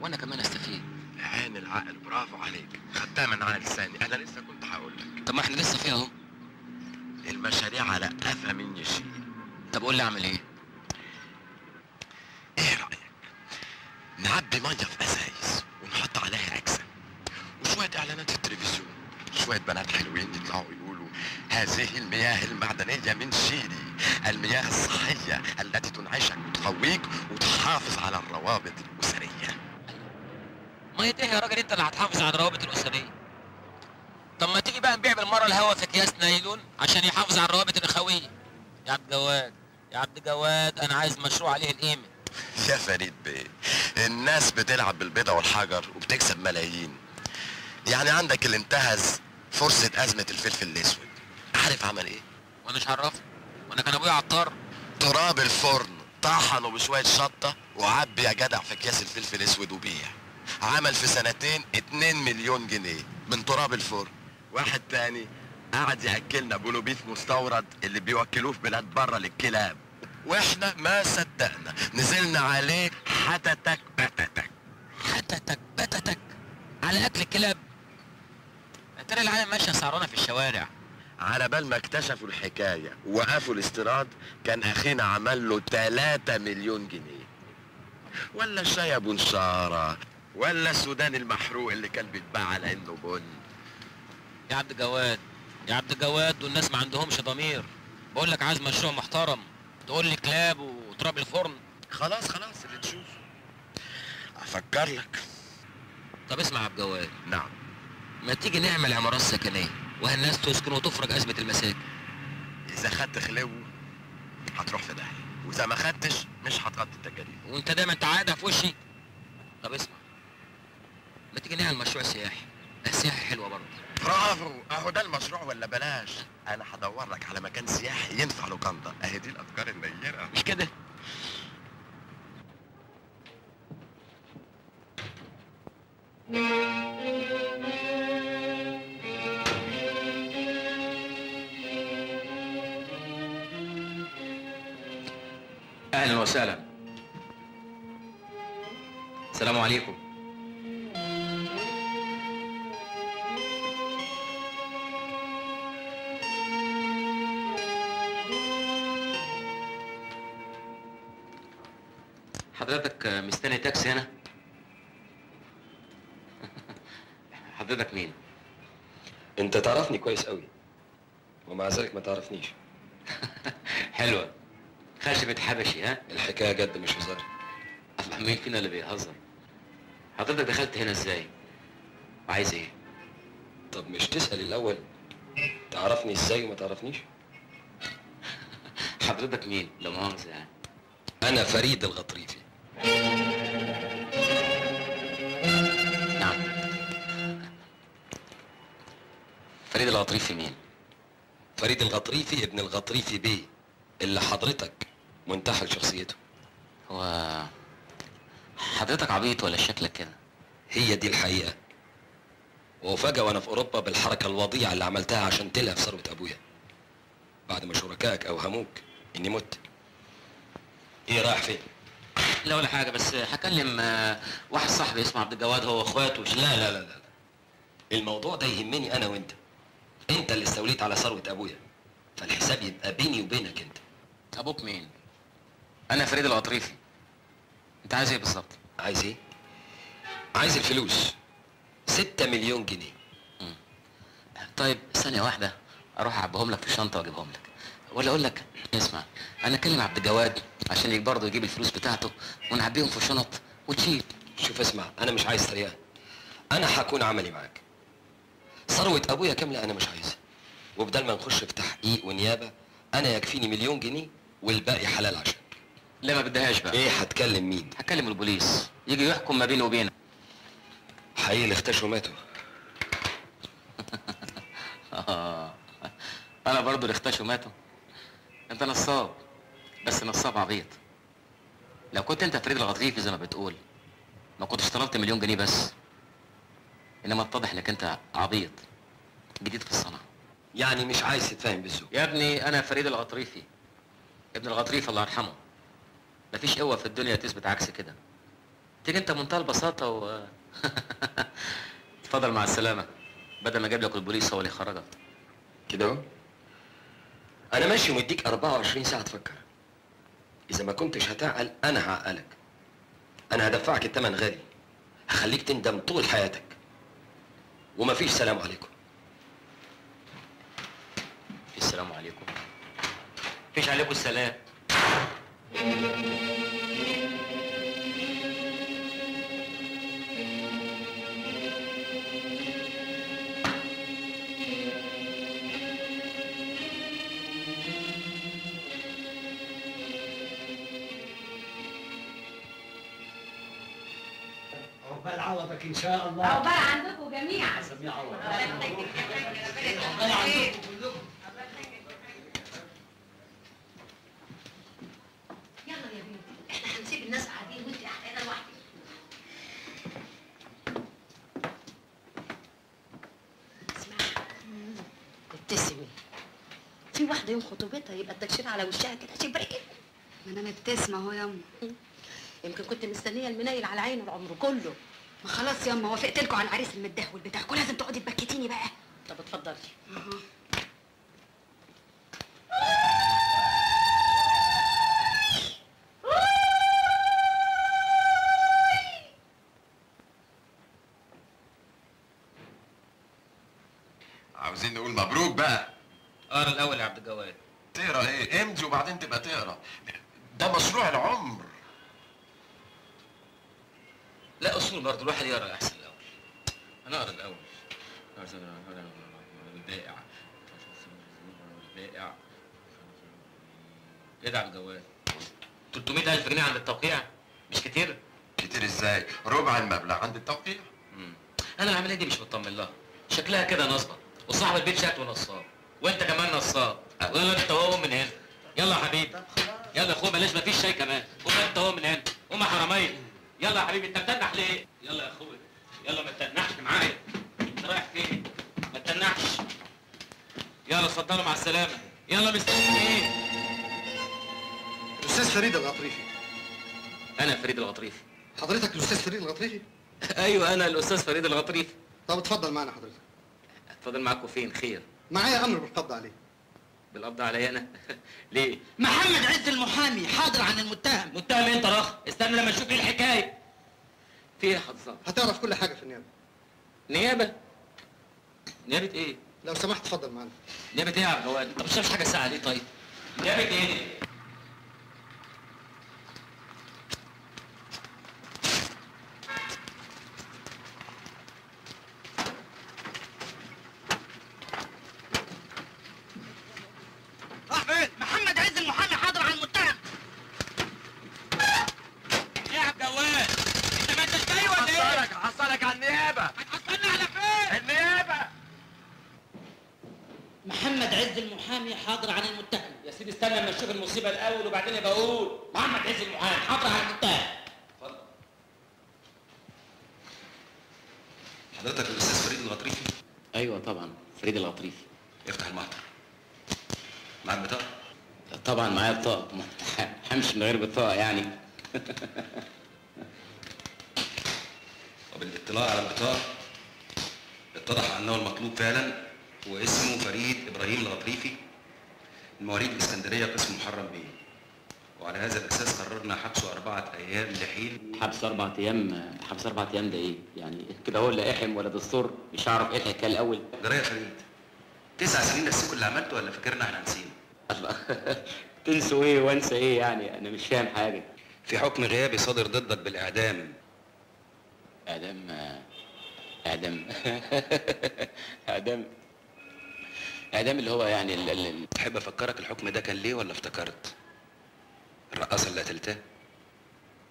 وانا كمان استفيد. هان العقل، برافو عليك، خدتها من على لساني. انا لسه كنت هقول لك. طب ما احنا لسه فيها اهو. المشاريع على قفا مني شيء. طب قول لي اعمل ايه؟ ايه رايك نعبي ميه في ازايز ونحط عليها عكسه وشويه اعلانات في التلفزيون شوية بنات حلوين يطلعوا يقولوا هذه المياه المعدنية من شيلي، المياه الصحية التي تنعشك وتقويك وتحافظ على الروابط الأسرية. مية ايه يا راجل انت اللي هتحافظ على الروابط الأسرية؟ طب ما تيجي بقى نبيع بالمرة الهوا في أكياس نايلون عشان يحافظ على الروابط الأخوية. يا عبد الجواد، يا عبد الجواد أنا عايز مشروع عليه القيمة. يا فريد بيه، الناس بتلعب بالبيضة والحجر وبتكسب ملايين. يعني عندك اللي انتهز فرصة أزمة الفلفل الأسود، عارف عمل إيه؟ وأنا مش عرفت، وأنا كان أبويا عطار. تراب الفرن طحنه بشوية شطة وعبي يا جدع في أكياس الفلفل الأسود وبيع. عمل في سنتين اتنين مليون جنيه من تراب الفرن. واحد تاني قعد ياكلنا بولوبيف مستورد اللي بيوكلوه في بلاد بره للكلاب، واحنا ما صدقنا نزلنا عليه حتتك بتتك حتتك بتتك على اكل الكلاب. يا ترى العالم ماشيه سعرونا في الشوارع. على بال ما اكتشفوا الحكايه ووقفوا الاستيراد كان اخينا عمل له تلاتة مليون جنيه. ولا الشاي ابو نشاره، ولا السوداني المحروق اللي كان بيتباع على انه بن. يا عبد الجواد، يا عبد الجواد والناس ما عندهمش ضمير. بقول لك عايز مشروع محترم، تقول لي كلاب وتراب الفرن. خلاص خلاص اللي تشوفه. افكر لك. طب اسمع يا عبد الجواد. نعم. ما تيجي نعمل عمارات سكنيه والناس تسكن وتفرج ازمه المساكن. اذا خدت خلو هتروح في داهيه، واذا ما خدتش مش هتغطي التكاليف. وانت دايما تعادة في وشي. طب اسمع. ما تيجي نعمل مشروع سياحي، السياحه حلوه برضه. برافو، اهو ده المشروع ولا بلاش؟ انا هدور لك على مكان سياحي ينفع لوكاندا، اهي دي الافكار النيره مش كده؟ اهلا وسهلا. السلام عليكم. حضرتك مستني تاكسي هنا؟ حضرتك مين؟ انت تعرفني كويس قوي ومع ذلك ما تعرفنيش. حلوة خشبة حبشي. ها الحكاية جد مش هزار. الله، مين فينا اللي بيهزر؟ حضرتك دخلت هنا ازاي؟ وعايز ايه؟ طب مش تسأل الأول تعرفني ازاي وما تعرفنيش؟ حضرتك مين؟ لا مؤاخذة يعني. أنا فريد الغطريفي. نعم. فريد الغطريفي مين؟ فريد الغطريفي ابن الغطريفي بيه اللي حضرتك منتحل شخصيته. هو حضرتك عبيط ولا شكلك كده؟ هي دي الحقيقة. وأفاجأ وأنا في أوروبا بالحركة الوضيعة اللي عملتها عشان تلهف ثروة أبويا. بعد ما شركائك أوهموك إني مت. إيه رايح فين؟ لا ولا حاجة، بس هكلم واحد صاحبي اسمه عبد الجواد هو واخواته. لا لا لا لا، الموضوع ده يهمني أنا وأنت. أنت اللي استوليت على ثروة أبويا، فالحساب يبقى بيني وبينك أنت. أبوك مين؟ أنا فريد الغطريفي. أنت عايز إيه بالظبط؟ عايز إيه؟ عايز الفلوس. ستة مليون جنيه. مم. طيب ثانية واحدة، أروح أعبيهم لك في الشنطة وأجيبهم لك. ولا أقول لك اسمع، أنا أكلم عبد الجواد عشان برضه يجيب الفلوس بتاعته ونعبيهم في شنط وتشيل. شوف اسمع، انا مش عايز تريقه، انا هكون عملي معاك. ثروه ابويا كامله انا مش عايزها، وبدل ما نخش في تحقيق ونيابه انا يكفيني مليون جنيه والباقي حلال عشانك. لا ما بدهاش بقى. ايه هتكلم مين؟ هتكلم البوليس يجي يحكم ما بينه وبينك. حقيقي اللي اختشوا ماتوا. اه انا برضه اللي اختشوا ماتوا. انت نصاب، بس نصاب عبيط. لو كنت انت فريد الغطريفي زي ما بتقول ما كنتش طلبت مليون جنيه بس، انما اتضح انك انت عبيط جديد في الصنعه. يعني مش عايز تتفاهم بالذوق يا ابني. انا فريد الغطريفي ابن الغطريفي الله يرحمه. مفيش قوه في الدنيا تثبت عكس كده. تيجي انت بمنتهى البساطه و اتفضل مع السلامه، بدل ما اجيب لك البوليس هو اللي يخرجك كده اهو. انا ماشي ومديك أربعة وعشرين ساعة تفكر. إذا ما كنتش هتعقل أنا هعقلك. أنا هدفعك التمن غالي، هخليك تندم طول حياتك، ومفيش سلام عليكم. السلام عليكم. مفيش عليكم السلام. عقبال عوضك ان شاء الله. عقبال عندكم جميعا. جميعا عوض. يوم خطوبتها يبقى التكشير على وشها كده شبركت. ما انا مبتسمه اهو يا امي. يمكن كنت مستنيه المنيل على عينه العمر كله. ما خلاص يا امي وافقت لكم على العريس المدهول بتاعكم، لازم تقعدي تبكتيني بقى. طب اتفضلي. عاوزين نقول مبروك بقى. اقرا الاول يا عبد الجواد. تقرا ايه؟ امضي وبعدين تبقى تقرا. ده مشروع العمر. لا اصول برضه، الواحد يقرا احسن الاول. انا اقرا الاول. البائع. البائع. ايه ده يا عبد الجواد؟ ثلاثمية ألف جنيه عند التوقيع؟ مش كتير؟ كتير ازاي؟ ربع المبلغ عند التوقيع. امم انا العمليه دي مش مطمن لها. شكلها كده نصبه، وصاحب البيت شات ونصاب. وانت كمان نصاب، وانت وهو من هنا. يلا يا حبيبي، يلا يا اخويا، بلاش مفيش شاي كمان. قوم انت وهو من هنا، قوم يا حراميه. يلا يا حبيبي، انت بتنح ليه؟ يلا يا اخويا، يلا ما تتنحش معايا. انت رايح فين؟ ما تتنحش. يلا اتفضلوا مع السلامه. يلا مستنيين ايه؟ الاستاذ فريد الغطريفي. انا فريد الغطريفي. حضرتك الاستاذ فريد الغطريفي؟ ايوه انا الاستاذ فريد الغطريفي. طب اتفضل معانا حضرتك. اتفضل معاكم فين؟ خير؟ معايا امر بالقبض عليه. بالقبض عليا انا؟ ليه؟ محمد عز المحامي حاضر عن المتهم. متهم انت راخ؟ استنى لما تشوف ايه الحكايه. في ايه يا حضرتك؟ هتعرف كل حاجه في النيابه. نيابه؟ نيابه ايه؟ لو سمحت اتفضل معانا. نيابه ايه يا عبد الجواد؟ انت ما بتشربش حاجه ساعه ليه طيب؟ نيابه ايه؟ يعني وبالاطلاع على البطاقة اتضح انه المطلوب فعلا هو اسمه فريد ابراهيم الغطريفي من مواليد الاسكندريه قسم محرم بيه، وعلى هذا الاساس قررنا حبسه اربعه ايام لحين. حبس اربعه ايام؟ حبس اربعه ايام ده ايه؟ يعني كده هو لا احم ولا دستور، مش هعرف ايه الحكايه الاول. جرايه يا فريد، تسع سنين نسيكوا اللي عملته ولا فاكرنا احنا نسينا؟ تنسوا ايه وانسى ايه يعني؟ انا مش فاهم حاجه. في حكم غيابي صادر ضدك بالاعدام. اعدام؟ اعدام اعدام اعدام اللي هو يعني اللي... تحب افكرك الحكم ده كان ليه ولا افتكرت؟ الرقاصه اللي قتلتها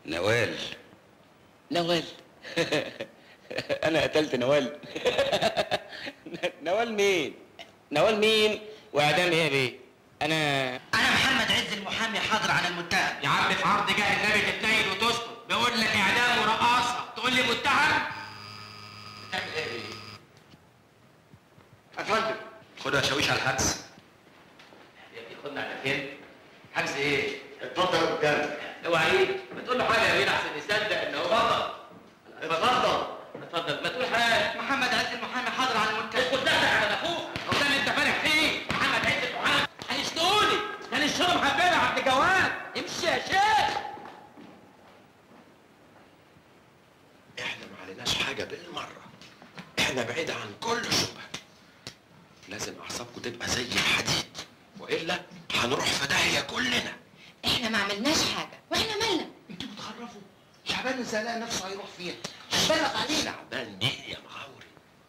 نوال. نوال انا قتلت نوال نوال مين؟ نوال مين؟ واعدام ايه بيه؟ انا انا محمد عز المحامي حاضر على المتهم. يا عم في عرض جه النبي تتنيل وتسكت، بقول لك اعدام ورقاصه تقول لي متهم؟ بتعمل ايه ايه؟ يا فندم خدها شاويش على الحبس. يا ابني خدنا على فين؟ حبس ايه؟ اتفضل قدامك. اوعى ايدك، ما تقول له حاجه يا مين احسن يصدق ان هو. اتفضل اتفضل اتفضل، ما تقول حاجه. محمد عز المحامي حاضر على المتهم. اسكت ده يا اخوك، هو ده اللي انت فارح فيه؟ محمد عز المحامي هيشتقولي، كان الشرم حبيبي يا عبد الجواد. امشي يا شيخ. احنا ما عليناش حاجه بالمره، احنا بعيد عن كل شبهه. لازم اعصابكم تبقى زي الحديد. والا هنروح في داهيه كلنا. احنا ما عملناش حاجه، واحنا مالنا؟ انتوا بتخرفوا. شعبان زهقان نفسه هيروح فين؟ هتبلغ علينا. شعبان ليه يا معوري؟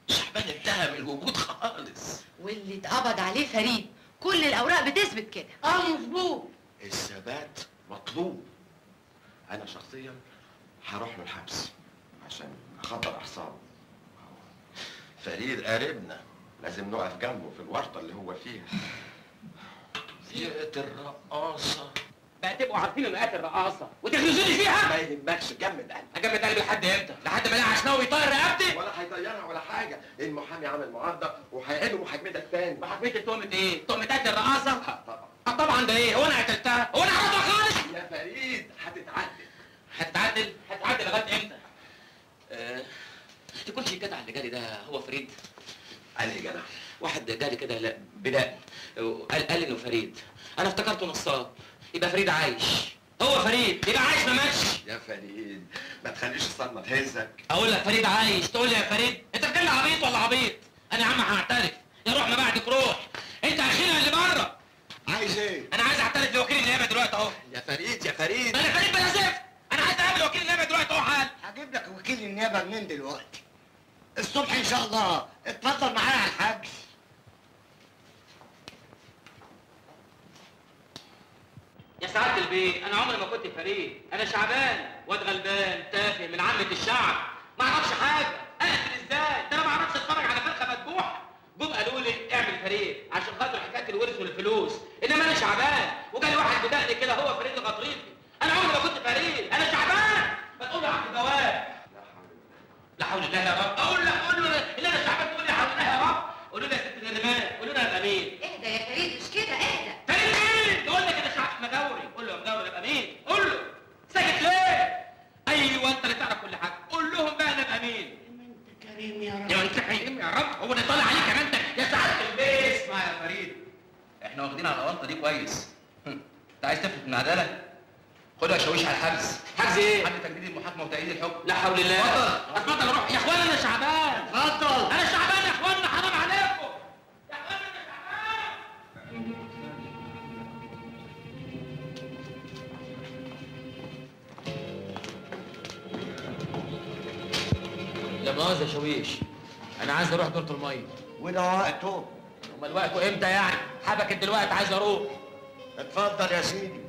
شعبان انتهى من الوجود خالص. واللي اتقبض عليه فريد، كل الاوراق بتثبت كده. اه مظبوط. الثبات مطلوب. انا شخصيا هروح له الحبس عشان اخطر اعصابه. فريد قريبنا، لازم نقف جنبه في الورطه اللي هو فيها. ضيقه الرقاصه بقى، تبقوا عارفين انه قاتل رقاصه وتغلزوني فيها. ما يهمكش، جمد قلبك. اجمد قلبي لحد امتى؟ لحد ما الاقي عشناوي يطير رقبتي؟ ولا هيطيرها ولا حاجه. المحامي عامل معارضه وهيعيدوا محاكمتك تاني. محاكمتي بتهمه ايه؟ تهمه قتل الرقاصه؟ طبعا طبعا. ده ايه؟ هو انا قتلتها؟ هو انا عرضها خالص؟ يا فريد هتتعدل. هتتعدل؟ هتتعدل لغايه امتى؟ أه... تكونش الجدع اللي جالي ده هو فريد؟ قال لي جدع؟ واحد جالي كده لا بدأ قال قال انه فريد، انا افتكرته نصاب. يبقى فريد عايش، هو فريد يبقى عايش ما ماتش. يا فريد ما تخليش الصدمه تهزك. اقول لك فريد عايش تقول لي يا فريد؟ انت بتتكلم عبيط ولا عبيط؟ انا يا عم هعترف، يا روح ما بعدك روح، انت اخينا اللي بره. عايز ايه؟ انا عايز اعترف لوكيل النيابه دلوقتي اهو. يا فريد يا فريد انا فريد بلا زفت، انا عايز اقابل وكيل النيابه دلوقتي اهو. حالا هجيب لك وكيل النيابه منين دلوقتي؟ الصبح ان شاء الله. اتفضل معايا على الحبس. يا سعادة البيه، أنا عمري ما كنت فريد، أنا شعبان، واد غلبان، تافه، من عامة الشعب، ما أعرفش حاجة، أقتل إزاي؟ ده أنا ما أعرفش أتفرج على فرخة مدبوحة. جم قالوا لي اعمل فريد عشان خاطر حكاية الورث والفلوس، إنما أنا شعبان، وجالي واحد بدقني كده هو فريد الغطريفي، أنا عمري ما كنت فريد، أنا شعبان، ما تقول لي عبد الجواد. لا حول الله يا رب، أقول لك قول له إن أنا شعبان، تقول لي لا حول الله يا رب، قولوا لي يا ست ناريمان، قولوا لها أبقى مين؟ اهدى يا فريد، مش كده، اهدى. فريد مين؟ تقول لك أنا شعبان مجاوري، قول له يا مجاوري أبقى مين؟ قول له. ساكت ليه؟ أيوه أنت اللي تعرف كل حاجة، قول لهم بقى أنا أبقى مين؟ ما أنت كريم يا رب. يا أنت كريم يا رب، هو أنا طالع عليك كمان أنت يا سعادة البيه. اسمع يا فريد، إحنا واخدين على الأونطة دي كويس. أنت عايز تفلت من عدالة؟ خدها شاويش على الحبس. حبس ايه؟ حد تجديد المحاكمه وتأييد الحكم. لا حول الله. اتفضل اتفضل روح يا اخوانا، انا شعبان. اتفضل انا شعبان يا اخوانا، حرام عليكم يا اخوانا، انا شعبان. لا مؤاخذة يا شاويش، انا عايز اروح دورة الميه. وده وقته. امال وقته امتى يعني؟ حبكت دلوقتي عايز اروح. اتفضل يا سيدي.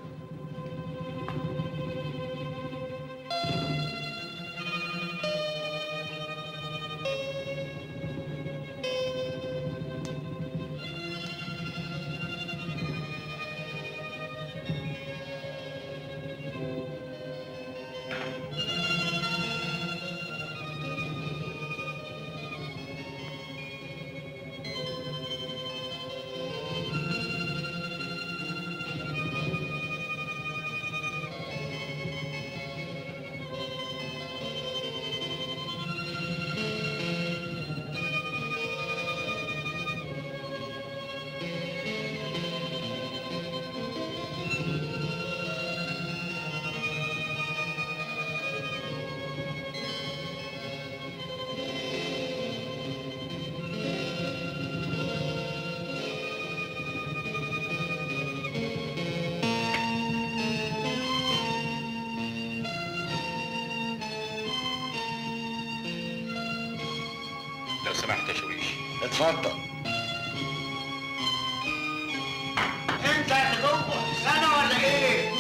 اتفضل. انت اللي جوه سنه ولا ايه؟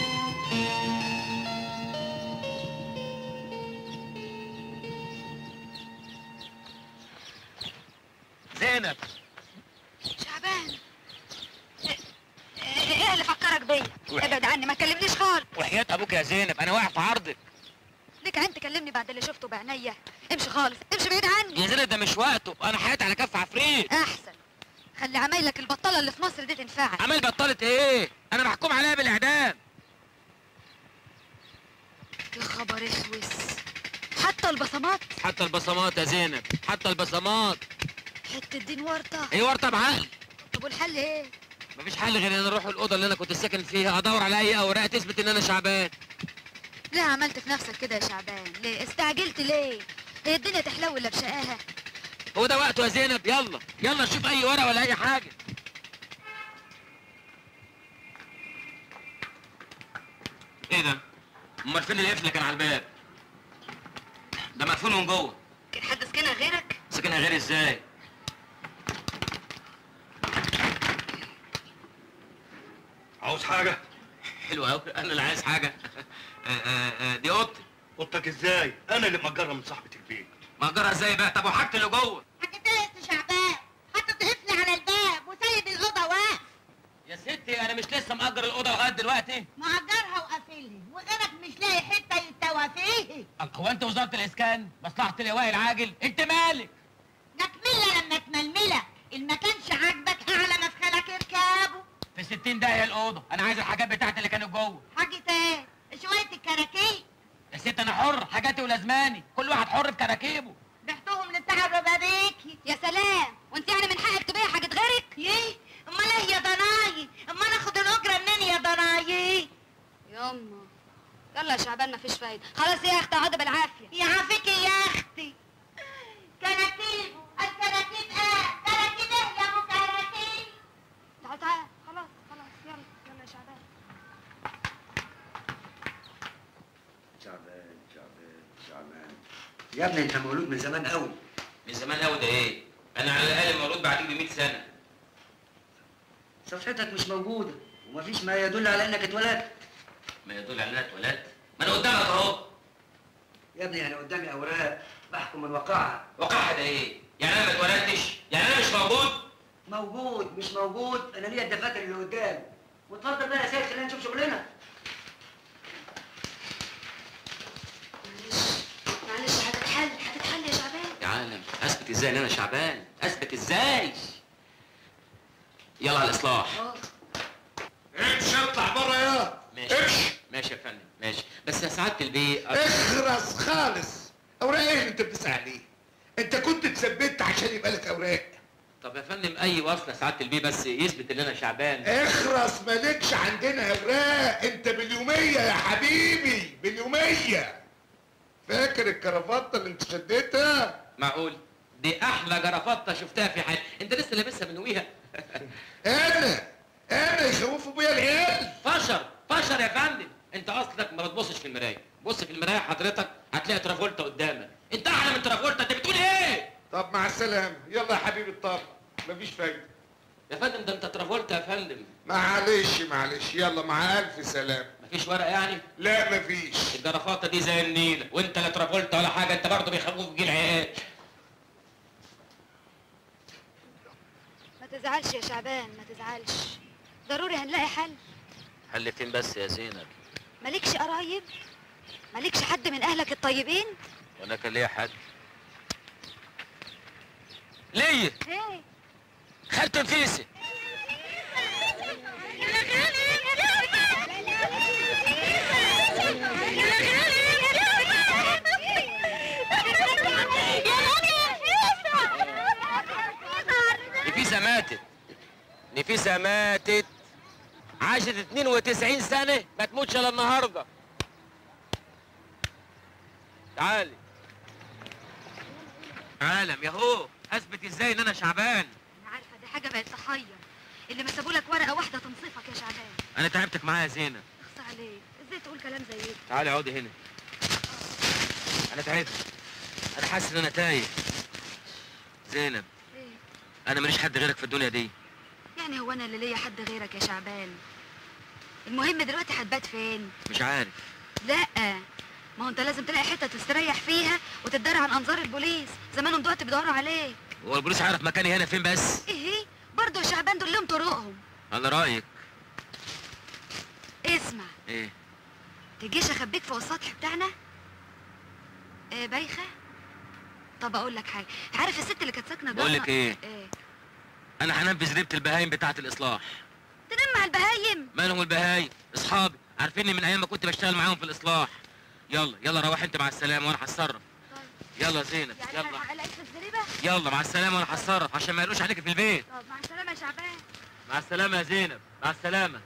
زينب. شعبان ايه اللي فكرك بيا؟ ابعد عني، ما تكلمنيش خالص. وحياة ابوك يا زينب انا واقع في عرضك. ليك عين تكلمني بعد اللي شفته بعينيا. امشي خالص، امشي بعيد عني يا زينب، ده مش وقته، انا حياتي على كف عفريت. احسن خلي عمايلك البطاله اللي في مصر دي تنفعك. عمايل بطاله ايه؟ انا محكوم عليها بالاعدام. يا خبر اسوس، حتى البصمات؟ حتى البصمات يا زينب، حتى البصمات. حته دين ورطه. ايه ورطه بعقل؟ طب والحل ايه؟ مفيش حل غير ان انا اروح الاوضه اللي انا كنت ساكن فيها ادور على اي اوراق تثبت ان انا شعبان. ليه عملت في نفسك كده يا شعبان؟ ليه استعجلت ليه؟ هي الدنيا تحلو ولا بشقاها؟ هو ده وقته يا زينب، يلا يلا نشوف اي ورقه ولا اي حاجه. ايه ده؟ امال فين القفل اللي كان على الباب؟ ده مقفول من جوه. كان حد سكنها غيرك؟ سكنها غيري ازاي؟ عاوز حاجة؟ حلوة أوي، أنا اللي عايز حاجة. دي أوضتي. أوضتك إزاي؟ أنا اللي مأجرها من صاحبة البيت. مأجرها إزاي بقى؟ طب وحاجتي اللي جوه؟ هتضايق يا شعبان، حاطط قفل على الباب وسايب الأوضة واقف. يا ستي أنا مش لسه مأجر الأوضة لغاية دلوقتي. مأجرها وقافلها، وغيرك مش لاقي حتة يتوه فيه. هو أنت وزارة الإسكان؟ مصلحة اللواء العاجل؟ أنت مالك؟ نكملة لما تململة، اللي ما كانش عاجبك أعلى مدخلك اركابه. في ستين دقيقة الأوضة، أنا عايز الحاجات بتاعتي اللي كانت جوه. حاجة إيه؟ شوية الكراكيب. يا ست أنا حر، حاجاتي ولازماني، كل واحد حر بكراكيبه. بعتهم للتعب بيكي. يا سلام، وأنت يعني من حقك تبيع حاجة غيرك؟ إيه؟ أمال إيه يا ضناية؟ أمال آخد الأجرة منين يا ضناية؟ يما، يلا يا شعبان مفيش فايدة، خلاص يا أختي اقعدي بالعافية. يعافيكي يا أختي. كراكيبه، الكراكيب إيه؟ كراكيب إيه يا أبو كراكيب؟ تعال تعال. خلاص خلاص يلا يلا يا شعبان. شعبان شعبان شعبان يا ابني انت مولود من زمان قوي. من زمان قوي ده ايه؟ انا على الاقل مولود بعديك ب مية سنه. صفحتك مش موجوده ومفيش ما يدل على انك اتولدت. ما يدل على انك اتولدت؟ ما انا قدامك اهو. يا ابني انا قدامي اوراق بحكم من واقعها. واقعها ده ايه؟ يعني انا ما اتولدتش؟ يعني انا مش موجود؟ موجود مش موجود انا ليا الدفاتر اللي قدامي. واتفضل بقى يا سيد خلينا نشوف شغلنا. معلش معلش هتتحل هتتحل يا شعبان. يا عالم اثبت ازاي ان انا شعبان؟ اثبت ازاي؟ يلا على الاصلاح. اه امشي اطلع بره يا ماشي امشي ماشي يا فندم ماشي. بس يا سعاده البيه اخرس خالص. اوراق ايه اللي انت بتسعى عليه؟ انت كنت اتثبت عشان يبقى لك اوراق. طب يا فندم اي وصله سعاده البيه بس يثبت ان انا شعبان. اخرس مالكش عندنا اوراق. انت باليوميه يا حبيبي باليوميه. فاكر الكرافته اللي انت شديتها؟ معقول دي احلى جرافته شفتها في حياتي. انت لسه لابسها من ويها. انا انا يخوفوا بيا العيال. فشر فشر يا فندم. انت اصلك ما بتبصش في المرايه. بص في المرايه حضرتك هتلاقي ترافولتا قدامك. انت احلى من ترافولتا. انت بتقول ايه؟ طب مع السلامة، يلا يا حبيبي الطار، مفيش فايدة. يا فندم ده أنت ترافولت يا فندم. معلش معلش، يلا مع ألف سلامة. مفيش ورق يعني؟ لا مفيش. الجرافاتة دي زي النيلة، وأنت لا ترافولت ولا حاجة، أنت برضه بيخوفوك جيل عيال. ما تزعلش يا شعبان، ما تزعلش. ضروري هنلاقي حل. حل فين بس يا زينب؟ مالكش قرايب؟ مالكش حد من أهلك الطيبين؟ وأنا كان ليا حد. ليه؟ ايه؟ خالته نفيسة. نفيسة ماتت. نفيسة ماتت. عاشت اتنين وتسعين سنة ما تموتش إلا النهارده. تعالي. عالم ياهو. اثبت ازاي ان انا شعبان؟ انا عارفه دي حاجه بقت تحير. اللي ما سابوا لك ورقه واحده تنصفك يا شعبان. انا تعبتك معايا يا زينب. اخص عليك، ازاي تقول كلام زي ده؟ تعالي اقعدي هنا. انا تعبت. انا حاسس ان انا تايه. زينب. ايه؟ انا ماليش حد غيرك في الدنيا دي. يعني هو انا اللي ليا حد غيرك يا شعبان؟ المهم دلوقتي هتبات فين؟ مش عارف. لا. ما هو انت لازم تلاقي حته تستريح فيها وتتدارى عن انظار البوليس، زمانهم دلوقتي بيدوروا عليك. هو البوليس عارف مكاني هنا فين بس؟ ايه برضه يا شعبان دول لهم طرقهم. على رايك. اسمع. ايه؟ تجيش اخبيك فوق السطح بتاعنا؟ ايه بايخه؟ طب اقول لك حاجه، عارف الست اللي كانت ساكنه جوه؟ بقول لك ايه؟ ايه؟ انا هنفذ ريبه البهايم بتاعه الاصلاح. تنام مع البهايم؟ مالهم البهايم؟ اصحابي، عارفيني من ايام ما كنت بشتغل معاهم في الاصلاح. يلا يلا روح انت مع السلامه وانا هتصرف. طيب. يلا زينب يعني يلا. يعني هعلقك في الزريبه؟ يلا مع السلامه وانا هتصرف عشان ما يقلوش عليك في البيت. طب مع السلامه يا شعبان. مع السلامه يا زينب، مع السلامه.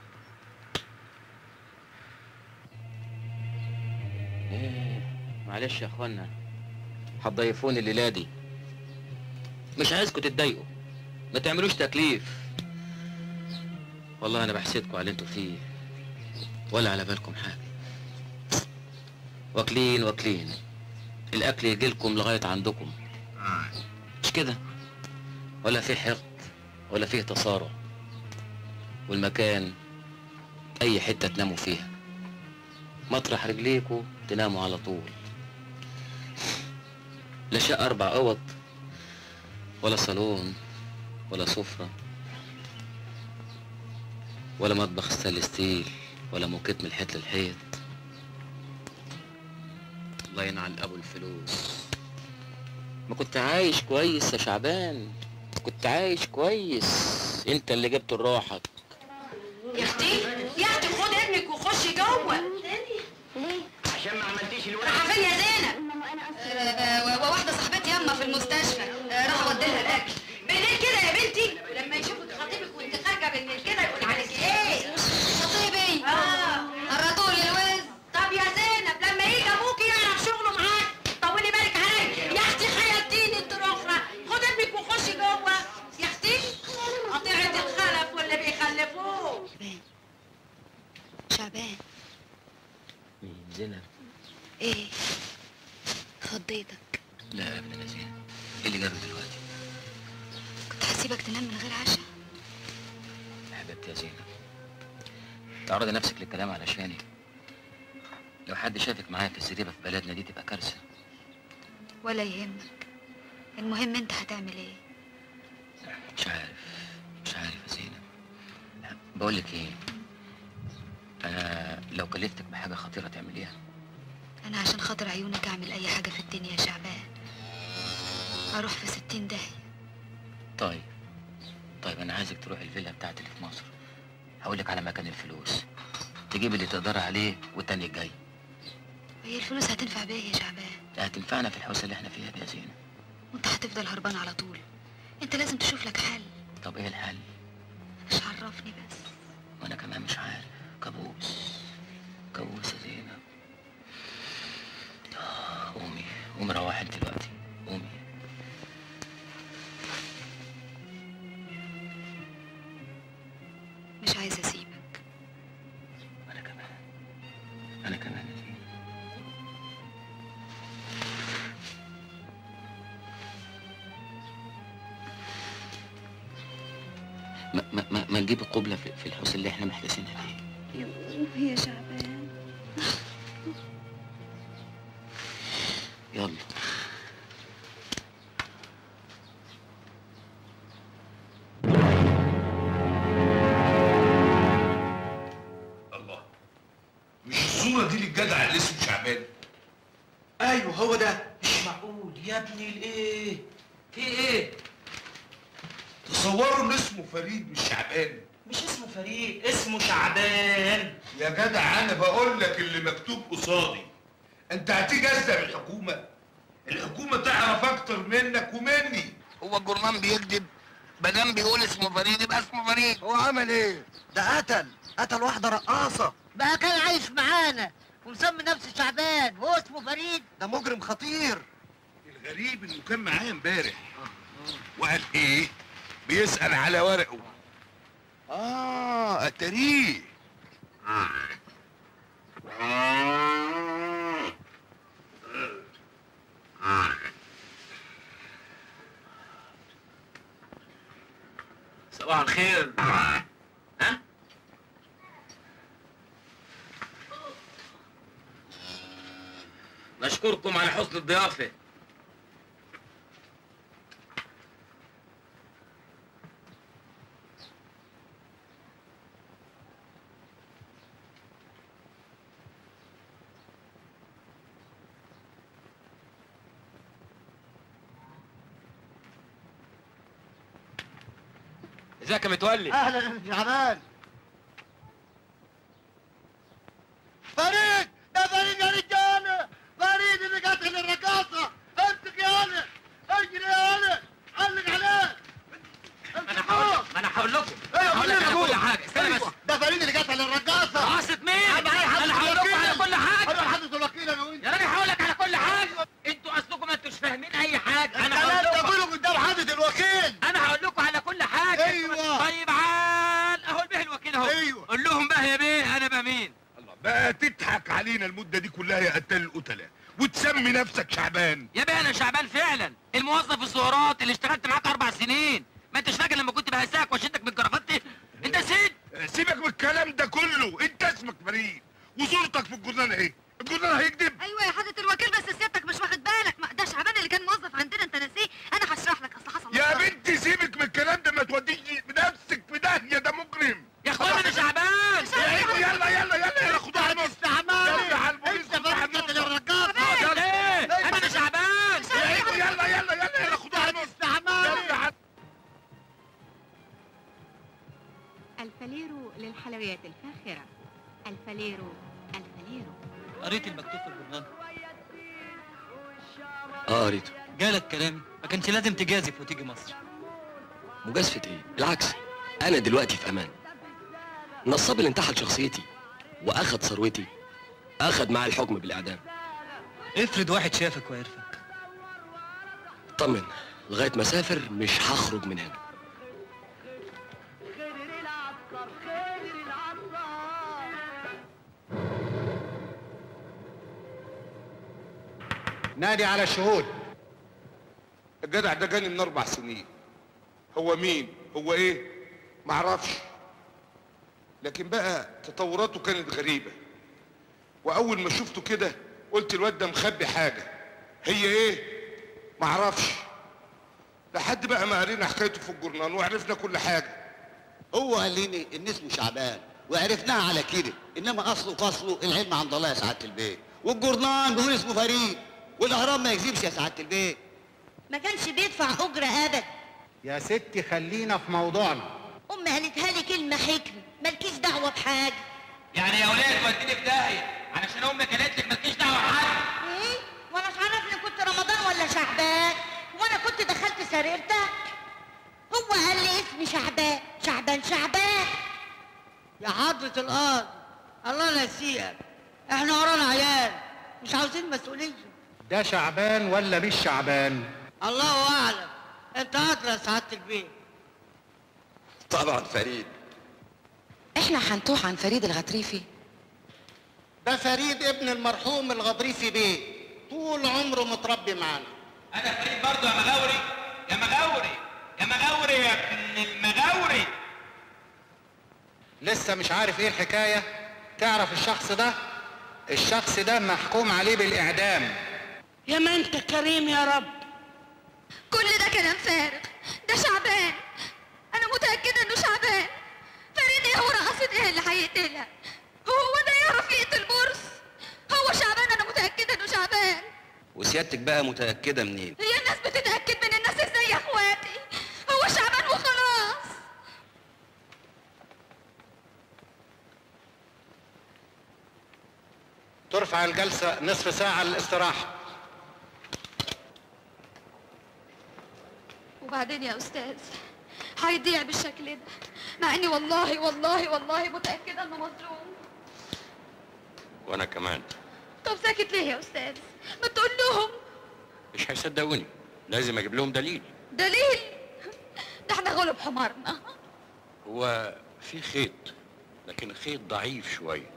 ايه معلش يا اخوانا هتضيفوني الليله دي. مش عايزكم تتضايقوا. ما تعملوش تكليف. والله انا بحسدكم على اللي انتوا فيه. ولا على بالكم حاجه. واكلين واكلين، الاكل يجيلكم لغايه عندكم، مش كده؟ ولا في حقد ولا فيه تصارع، والمكان اي حته تناموا فيها، مطرح رجليكوا تناموا على طول، لا شقه اربع اوض ولا صالون ولا سفره ولا مطبخ ستانلستيل ولا موكيت من الحيط للحيط. الله ينعل ابو الفلوس. ما كنت عايش كويس يا شعبان، كنت عايش كويس، انت اللي جبت لروحك. يا اختي يا اختي خد ابنك وخش جوه. ليه؟ عشان ما عملتيش الوقت. راح فين يا زينب؟ آه واحده صاحبتي يما في المستشفى، آه راح اودي لها الاكل. بالليل كده يا بنتي لما يشوفوا خطيبك وانت خارجه بالليل كده يقول عليك ايه؟ خطيبي؟ اه قرطوا لي الوز. طب يا زينب لما يجي ابوك يعرف شغله معاك، طولي بالك عليا. يا اختي حياتيني انت الاخرى، خد ابنك وخشي جوه. يا اختي قطيعه الخلف واللي بيخلفوه. شعبان شعبان زينب ايه؟ خضيتك؟ لا يا ابني يا زينب، ايه اللي جرى دلوقتي؟ كنت هسيبك تنام من غير عشاء. حبيبتي يا زينب، تعرضي نفسك للكلام علشاني، لو حد شافك معايا في السريبه في بلدنا دي تبقى كارثه. ولا يهمك، المهم انت هتعمل ايه؟ مش عارف، مش عارف يا زينب. بقول لك ايه، انا لو كلفتك بحاجه خطيره تعمليها. انا عشان خاطر عيونك اعمل اي حاجه في الدنيا يا شعبان، اروح في ستين داهيه. طيب طيب انا عايزك تروح الفيلا بتاعتي اللي في مصر، هقول لك على مكان الفلوس، تجيب اللي تقدر عليه والتاني الجاي. هي الفلوس هتنفع بيا يا شعبان؟ هتنفعنا في الحوسه اللي احنا فيها دي يا زينب. وانت هتفضل هربان على طول، انت لازم تشوف لك حل. طب ايه الحل؟ مش عرفني بس. وانا كمان مش عارف، كابوس كابوس يا زينب. قومي قومي روحي انت دلوقتي، قومي. مش عايزه اسيبك. انا كمان، انا كمان يا زينب. ما ما ما نجيب القبله في الحوش اللي احنا محتاسينها فيه. يا قومي يا شعبان. يلا الله، مش الصورة دي للجدع اللي اسمه شعبان؟ ايوه هو ده. مش معقول يا ابني، الايه في ايه؟ تصوروا ان اسمه فريد مش شعبان. مش اسمه فريد، اسمه شعبان يا جدع. انا بقول لك اللي مكتوب قصادي. انت هتيجي ازاي الحكومه؟ الحكومه تعرف اكتر منك ومني. هو الجرمان بيكذب؟ ما دام بيقول اسمه فريد يبقى اسمه فريد. هو عمل ايه؟ ده قتل، قتل واحده رقاصه بقى، كان عايش معانا ومسمي نفسه شعبان وهو اسمه فريد. ده مجرم خطير. الغريب انه كان معايا امبارح وقال ايه؟ بيسال على ورقه. اه اتاريه. صباح الخير. ها؟ نشكركم على حسن الضيافة. ازيك يا متولي؟ اهلا يا شعبان. فريد، ده فريد يا رجاله، فريد اللي قتل الرقاصه. امسك يا ولد، اجري يا ولد، علق عليه. ما انا هقول لكم، انا هقول لكم على كل حاجه، استنى بس. ده فريد اللي قتل الرقاصه. رقاصه مين؟ انا هقول لكم على كل حاجه. انا هحدد الوكيل انا وانت. يا راني هقول لك على كل حاجه، انتوا اصلكم ما انتوش فاهمين اي حاجه. انا هقول لكم، انتوا تقولوا قدام حدد الوكيل. انا هقول لكم على كل حاجه. ايوه طيب، عال اهو البيه الوكيل اهو. ايوه قول لهم بقى يا بيه انا بقى مين. الله بقى تضحك علينا المدة دي كلها يا قتال القتلة وتسمي نفسك شعبان. يا بيه انا شعبان فعلا، الموظف السهرات اللي اشتغلت معاك اربع سنين. ما انتش فاكر لما كنت بهزاك واشدك بالجرافات دي؟ انت نسيت؟ سيبك من الكلام ده كله، انت اسمك فريد وصورتك في الجورنال ايه؟ الجورنال هيكذب؟ ايوه يا حضرة الوكيل بس سيادتك مش واخد بالك، ما ده شعبان اللي كان موظف عندنا انت ناسيه، انا هشرح لك اصل حصل. يا بنتي سيبك من الكلام ده، ما توديش بنفسك في داهية، ده مجرم. يا اخوانا انا شعبان. يلا يلا يلا يلا يلا خدوها على النص. الفاليرو للحلويات الفاخرة، الفاليرو الفاليرو. قريت المكتوب في الجورنال؟ اه قريته. جالك كلامي؟ ما كانش لازم تجازف وتيجي مصر. مجازفة ايه؟ بالعكس، أنا دلوقتي في أمان. النصاب اللي انتحل شخصيتي وأخد ثروتي أخد معاه الحكم بالإعدام. افرض واحد شافك وعرفك؟ اطمن، لغاية ما أسافر مش هخرج من هنا. نادي على الشهود. الجدع ده جاني من اربع سنين. هو مين؟ هو ايه؟ معرفش. لكن بقى تطوراته كانت غريبة. وأول ما شفته كده قلت الواد ده مخبي حاجة. هي ايه؟ معرفش. لحد بقى ما قرينا حكايته في الجورنال وعرفنا كل حاجة. هو قال لي ان اسمه شعبان وعرفناها على كده، انما اصله قصله العلم عند الله يا سعادة البيت. والجورنال بيقول اسمه فريد. والاهرام ما يكذبش يا سعاده البيت. ما كانش بيدفع اجره ابدا. يا ستي خلينا في موضوعنا. امي قالتها لي كلمه حكمه، مالكيش دعوه بحاجه. يعني يا ولاد وديني في داهيه علشان امي قالت لك مالكيش دعوه بحاجه. ايه؟ وانا مش عارفني كنت رمضان ولا شعبان، وانا كنت دخلت سريرتك؟ هو قال لي اسمي شعبان، شعبان شعبان. يا حضره القاضي الله نسيك، احنا ورانا عيال مش عاوزين مسؤوليه. ده شعبان ولا مش شعبان؟ الله اعلم، انت ادرى يا سعاده البيت. طبعا فريد. احنا هنتوه عن فريد الغطريفي؟ ده فريد ابن المرحوم الغطريفي بيه، طول عمره متربي معانا. انا فريد برضه يا مغاوري، يا مغاوري، يا مغاوري يا ابن المغاوري. لسه مش عارف ايه الحكايه؟ تعرف الشخص ده؟ الشخص ده محكوم عليه بالاعدام. يا ما انت كريم يا رب. كل ده كلام فارغ، ده شعبان، انا متاكده انه شعبان. فريد ايه ورقصه ايه اللي هيقتلها؟ وهو ده يعرف يقتل مرس؟ هو شعبان، انا متاكده انه شعبان. وسيادتك بقى متاكده منين؟ هي الناس بتتاكد من الناس ازاي يا اخواتي؟ هو شعبان وخلاص. ترفع الجلسه نصف ساعه للاستراحه. وبعدين يا أستاذ هيضيع بالشكل ده، مع إني والله والله والله متأكدة إنه مظلوم. وأنا كمان. طب ساكت ليه يا أستاذ؟ ما تقول لهم. مش هيصدقوني، لازم أجيب لهم دليل. دليل؟ ده إحنا غلب حمارنا. هو في خيط، لكن خيط ضعيف شوية.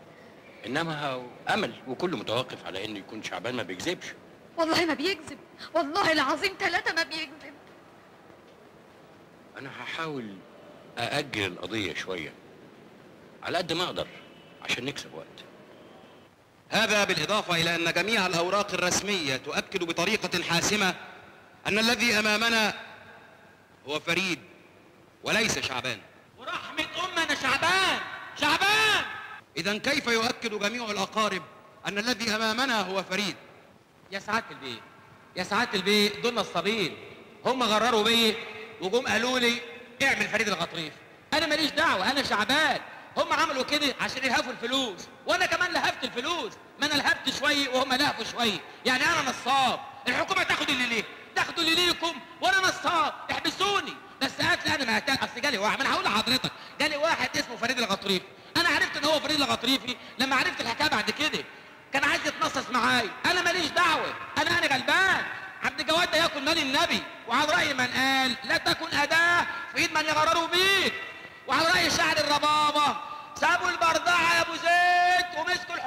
إنما أمل، وكله متوقف على إنه يكون شعبان ما بيكذبش. والله ما بيكذب، والله العظيم ثلاثة ما بيكذب. أنا هحاول أأجل القضية شوية على قد ما أقدر عشان نكسب وقت. هذا بالإضافة إلى أن جميع الأوراق الرسمية تؤكد بطريقة حاسمة أن الذي أمامنا هو فريد وليس شعبان. ورحمة أمنا شعبان، شعبان. إذا كيف يؤكد جميع الأقارب أن الذي أمامنا هو فريد؟ يا سعادة البيت، يا سعادة البيت، دول نصابين، هم غرروا بي وجم قالوا لي اعمل فريد الغطريفي. انا ماليش دعوه، انا شعبان. هم عملوا كده عشان يلهفوا الفلوس، وانا كمان لهفت الفلوس. ما انا لهفت شويه وهم لهفوا شويه، يعني انا نصاب. الحكومه تاخد اللي ليه، تاخدوا اللي ليكم، وانا نصاب. احبسوني بس هات لي انا ما هتاخد. اصل جالي واحد، ما انا هقول لحضرتك، جالي واحد اسمه فريد الغطريفي. انا عرفت ان هو فريد الغطريفي لما عرفت الحكايه بعد كده. كان عايز يتنصص معايا، انا ماليش دعوه، انا انا غلبان. عبد الجواد ده ياكل مال النبي، وعلى رأي من قال لا تكن أداة في إيد من يغرروا بيك، وعلى رأي شاعر الربابة سابوا البرضعة يا أبو زيد ومسكوا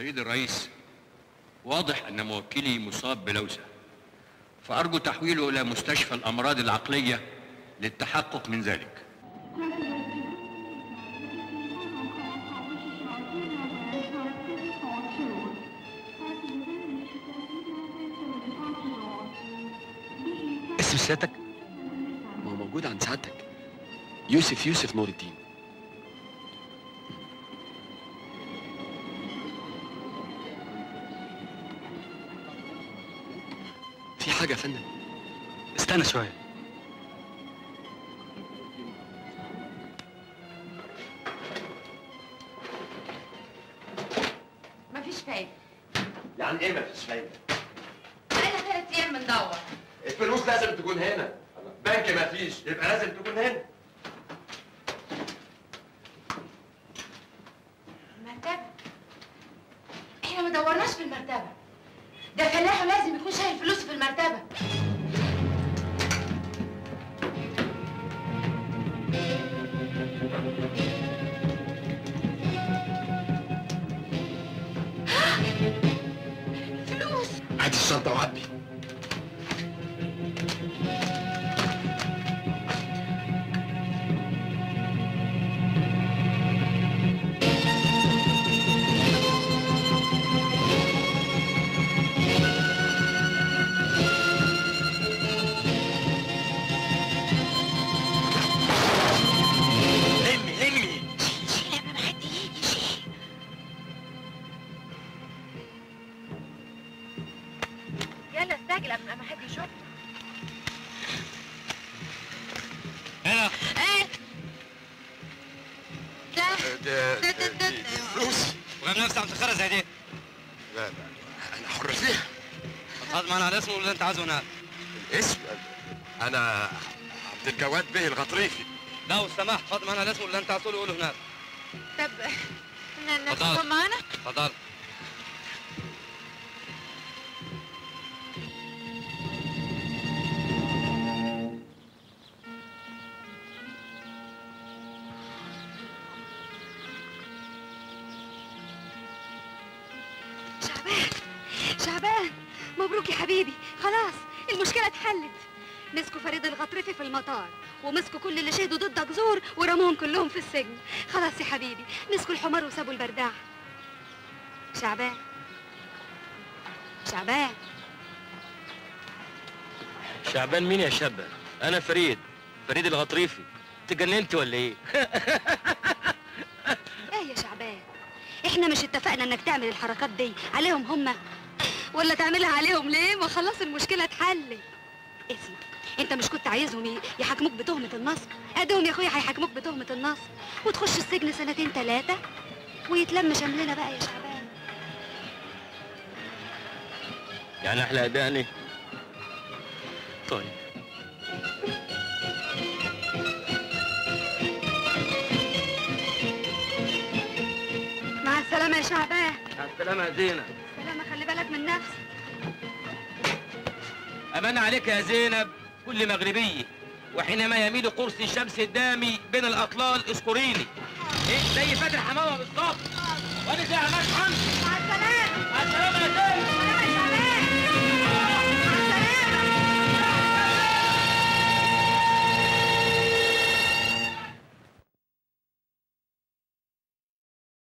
سيدي الرئيس، واضح أن موكلي مصاب بلوزة، فأرجو تحويله إلى مستشفى الأمراض العقلية للتحقق من ذلك. اسم سيادتك؟ ما هو موجود عند سعادتك. يوسف يوسف نور الدين. في حاجة يا فندم؟ استنى شوية. مفيش فايدة. يعني إيه مفيش فايدة؟ بقالنا ثلاث أيام بندور. الفلوس لازم تكون هنا. بنك مفيش، يبقى لازم تكون هنا. المرتبة؟ إحنا ما دورناش في المرتبة. ده فلاح لازم يكون شايل فلوس في المرتبة. فلوس. هاتي الشنطة وعبي. اللي انت عايزه هناك اسم انا عبد الجواد به الغطريفي. لو سمحت فاطمه، انا الاسم اللي انت عايزه قوله هناك. طب ناخدكم معانا؟ اتفضل. شعبان شعبان مبروك يا حبيبي، خلاص المشكلة اتحلت. مسكوا فريد الغطرفي في المطار، ومسكوا كل اللي شهدوا ضدك زور ورموهم كلهم في السجن. خلاص يا حبيبي، مسكوا الحمار وسابوا البرداعة. شعبان شعبان شعبان مين يا شابة؟ أنا فريد، فريد الغطرفي. تجننت ولا إيه؟ إيه يا شعبان؟ إحنا مش اتفقنا إنك تعمل الحركات دي عليهم هما؟ ولا تعملها عليهم ليه؟ ما خلاص المشكلة اتحلت. اسمع، انت مش كنت عايزهم ايه؟ يحاكموك بتهمة النصب؟ اديهم يا اخويا هيحاكموك بتهمة النصب، وتخش السجن سنتين ثلاثة ويتلم شملنا بقى يا شعبان. يعني احلى اداني؟ طيب. مع السلامة يا شعبان. مع السلامة يا زينب. خلي بالك من نفسك. أمان عليك يا زينب كل مغربي، وحينما يميل قرص الشمس قدامي بين الأطلال اذكريني. إيه زي فاتن حمامة بالظبط. وأنا زي عماد حمدي. مع السلامة. مع السلامة يا زينب.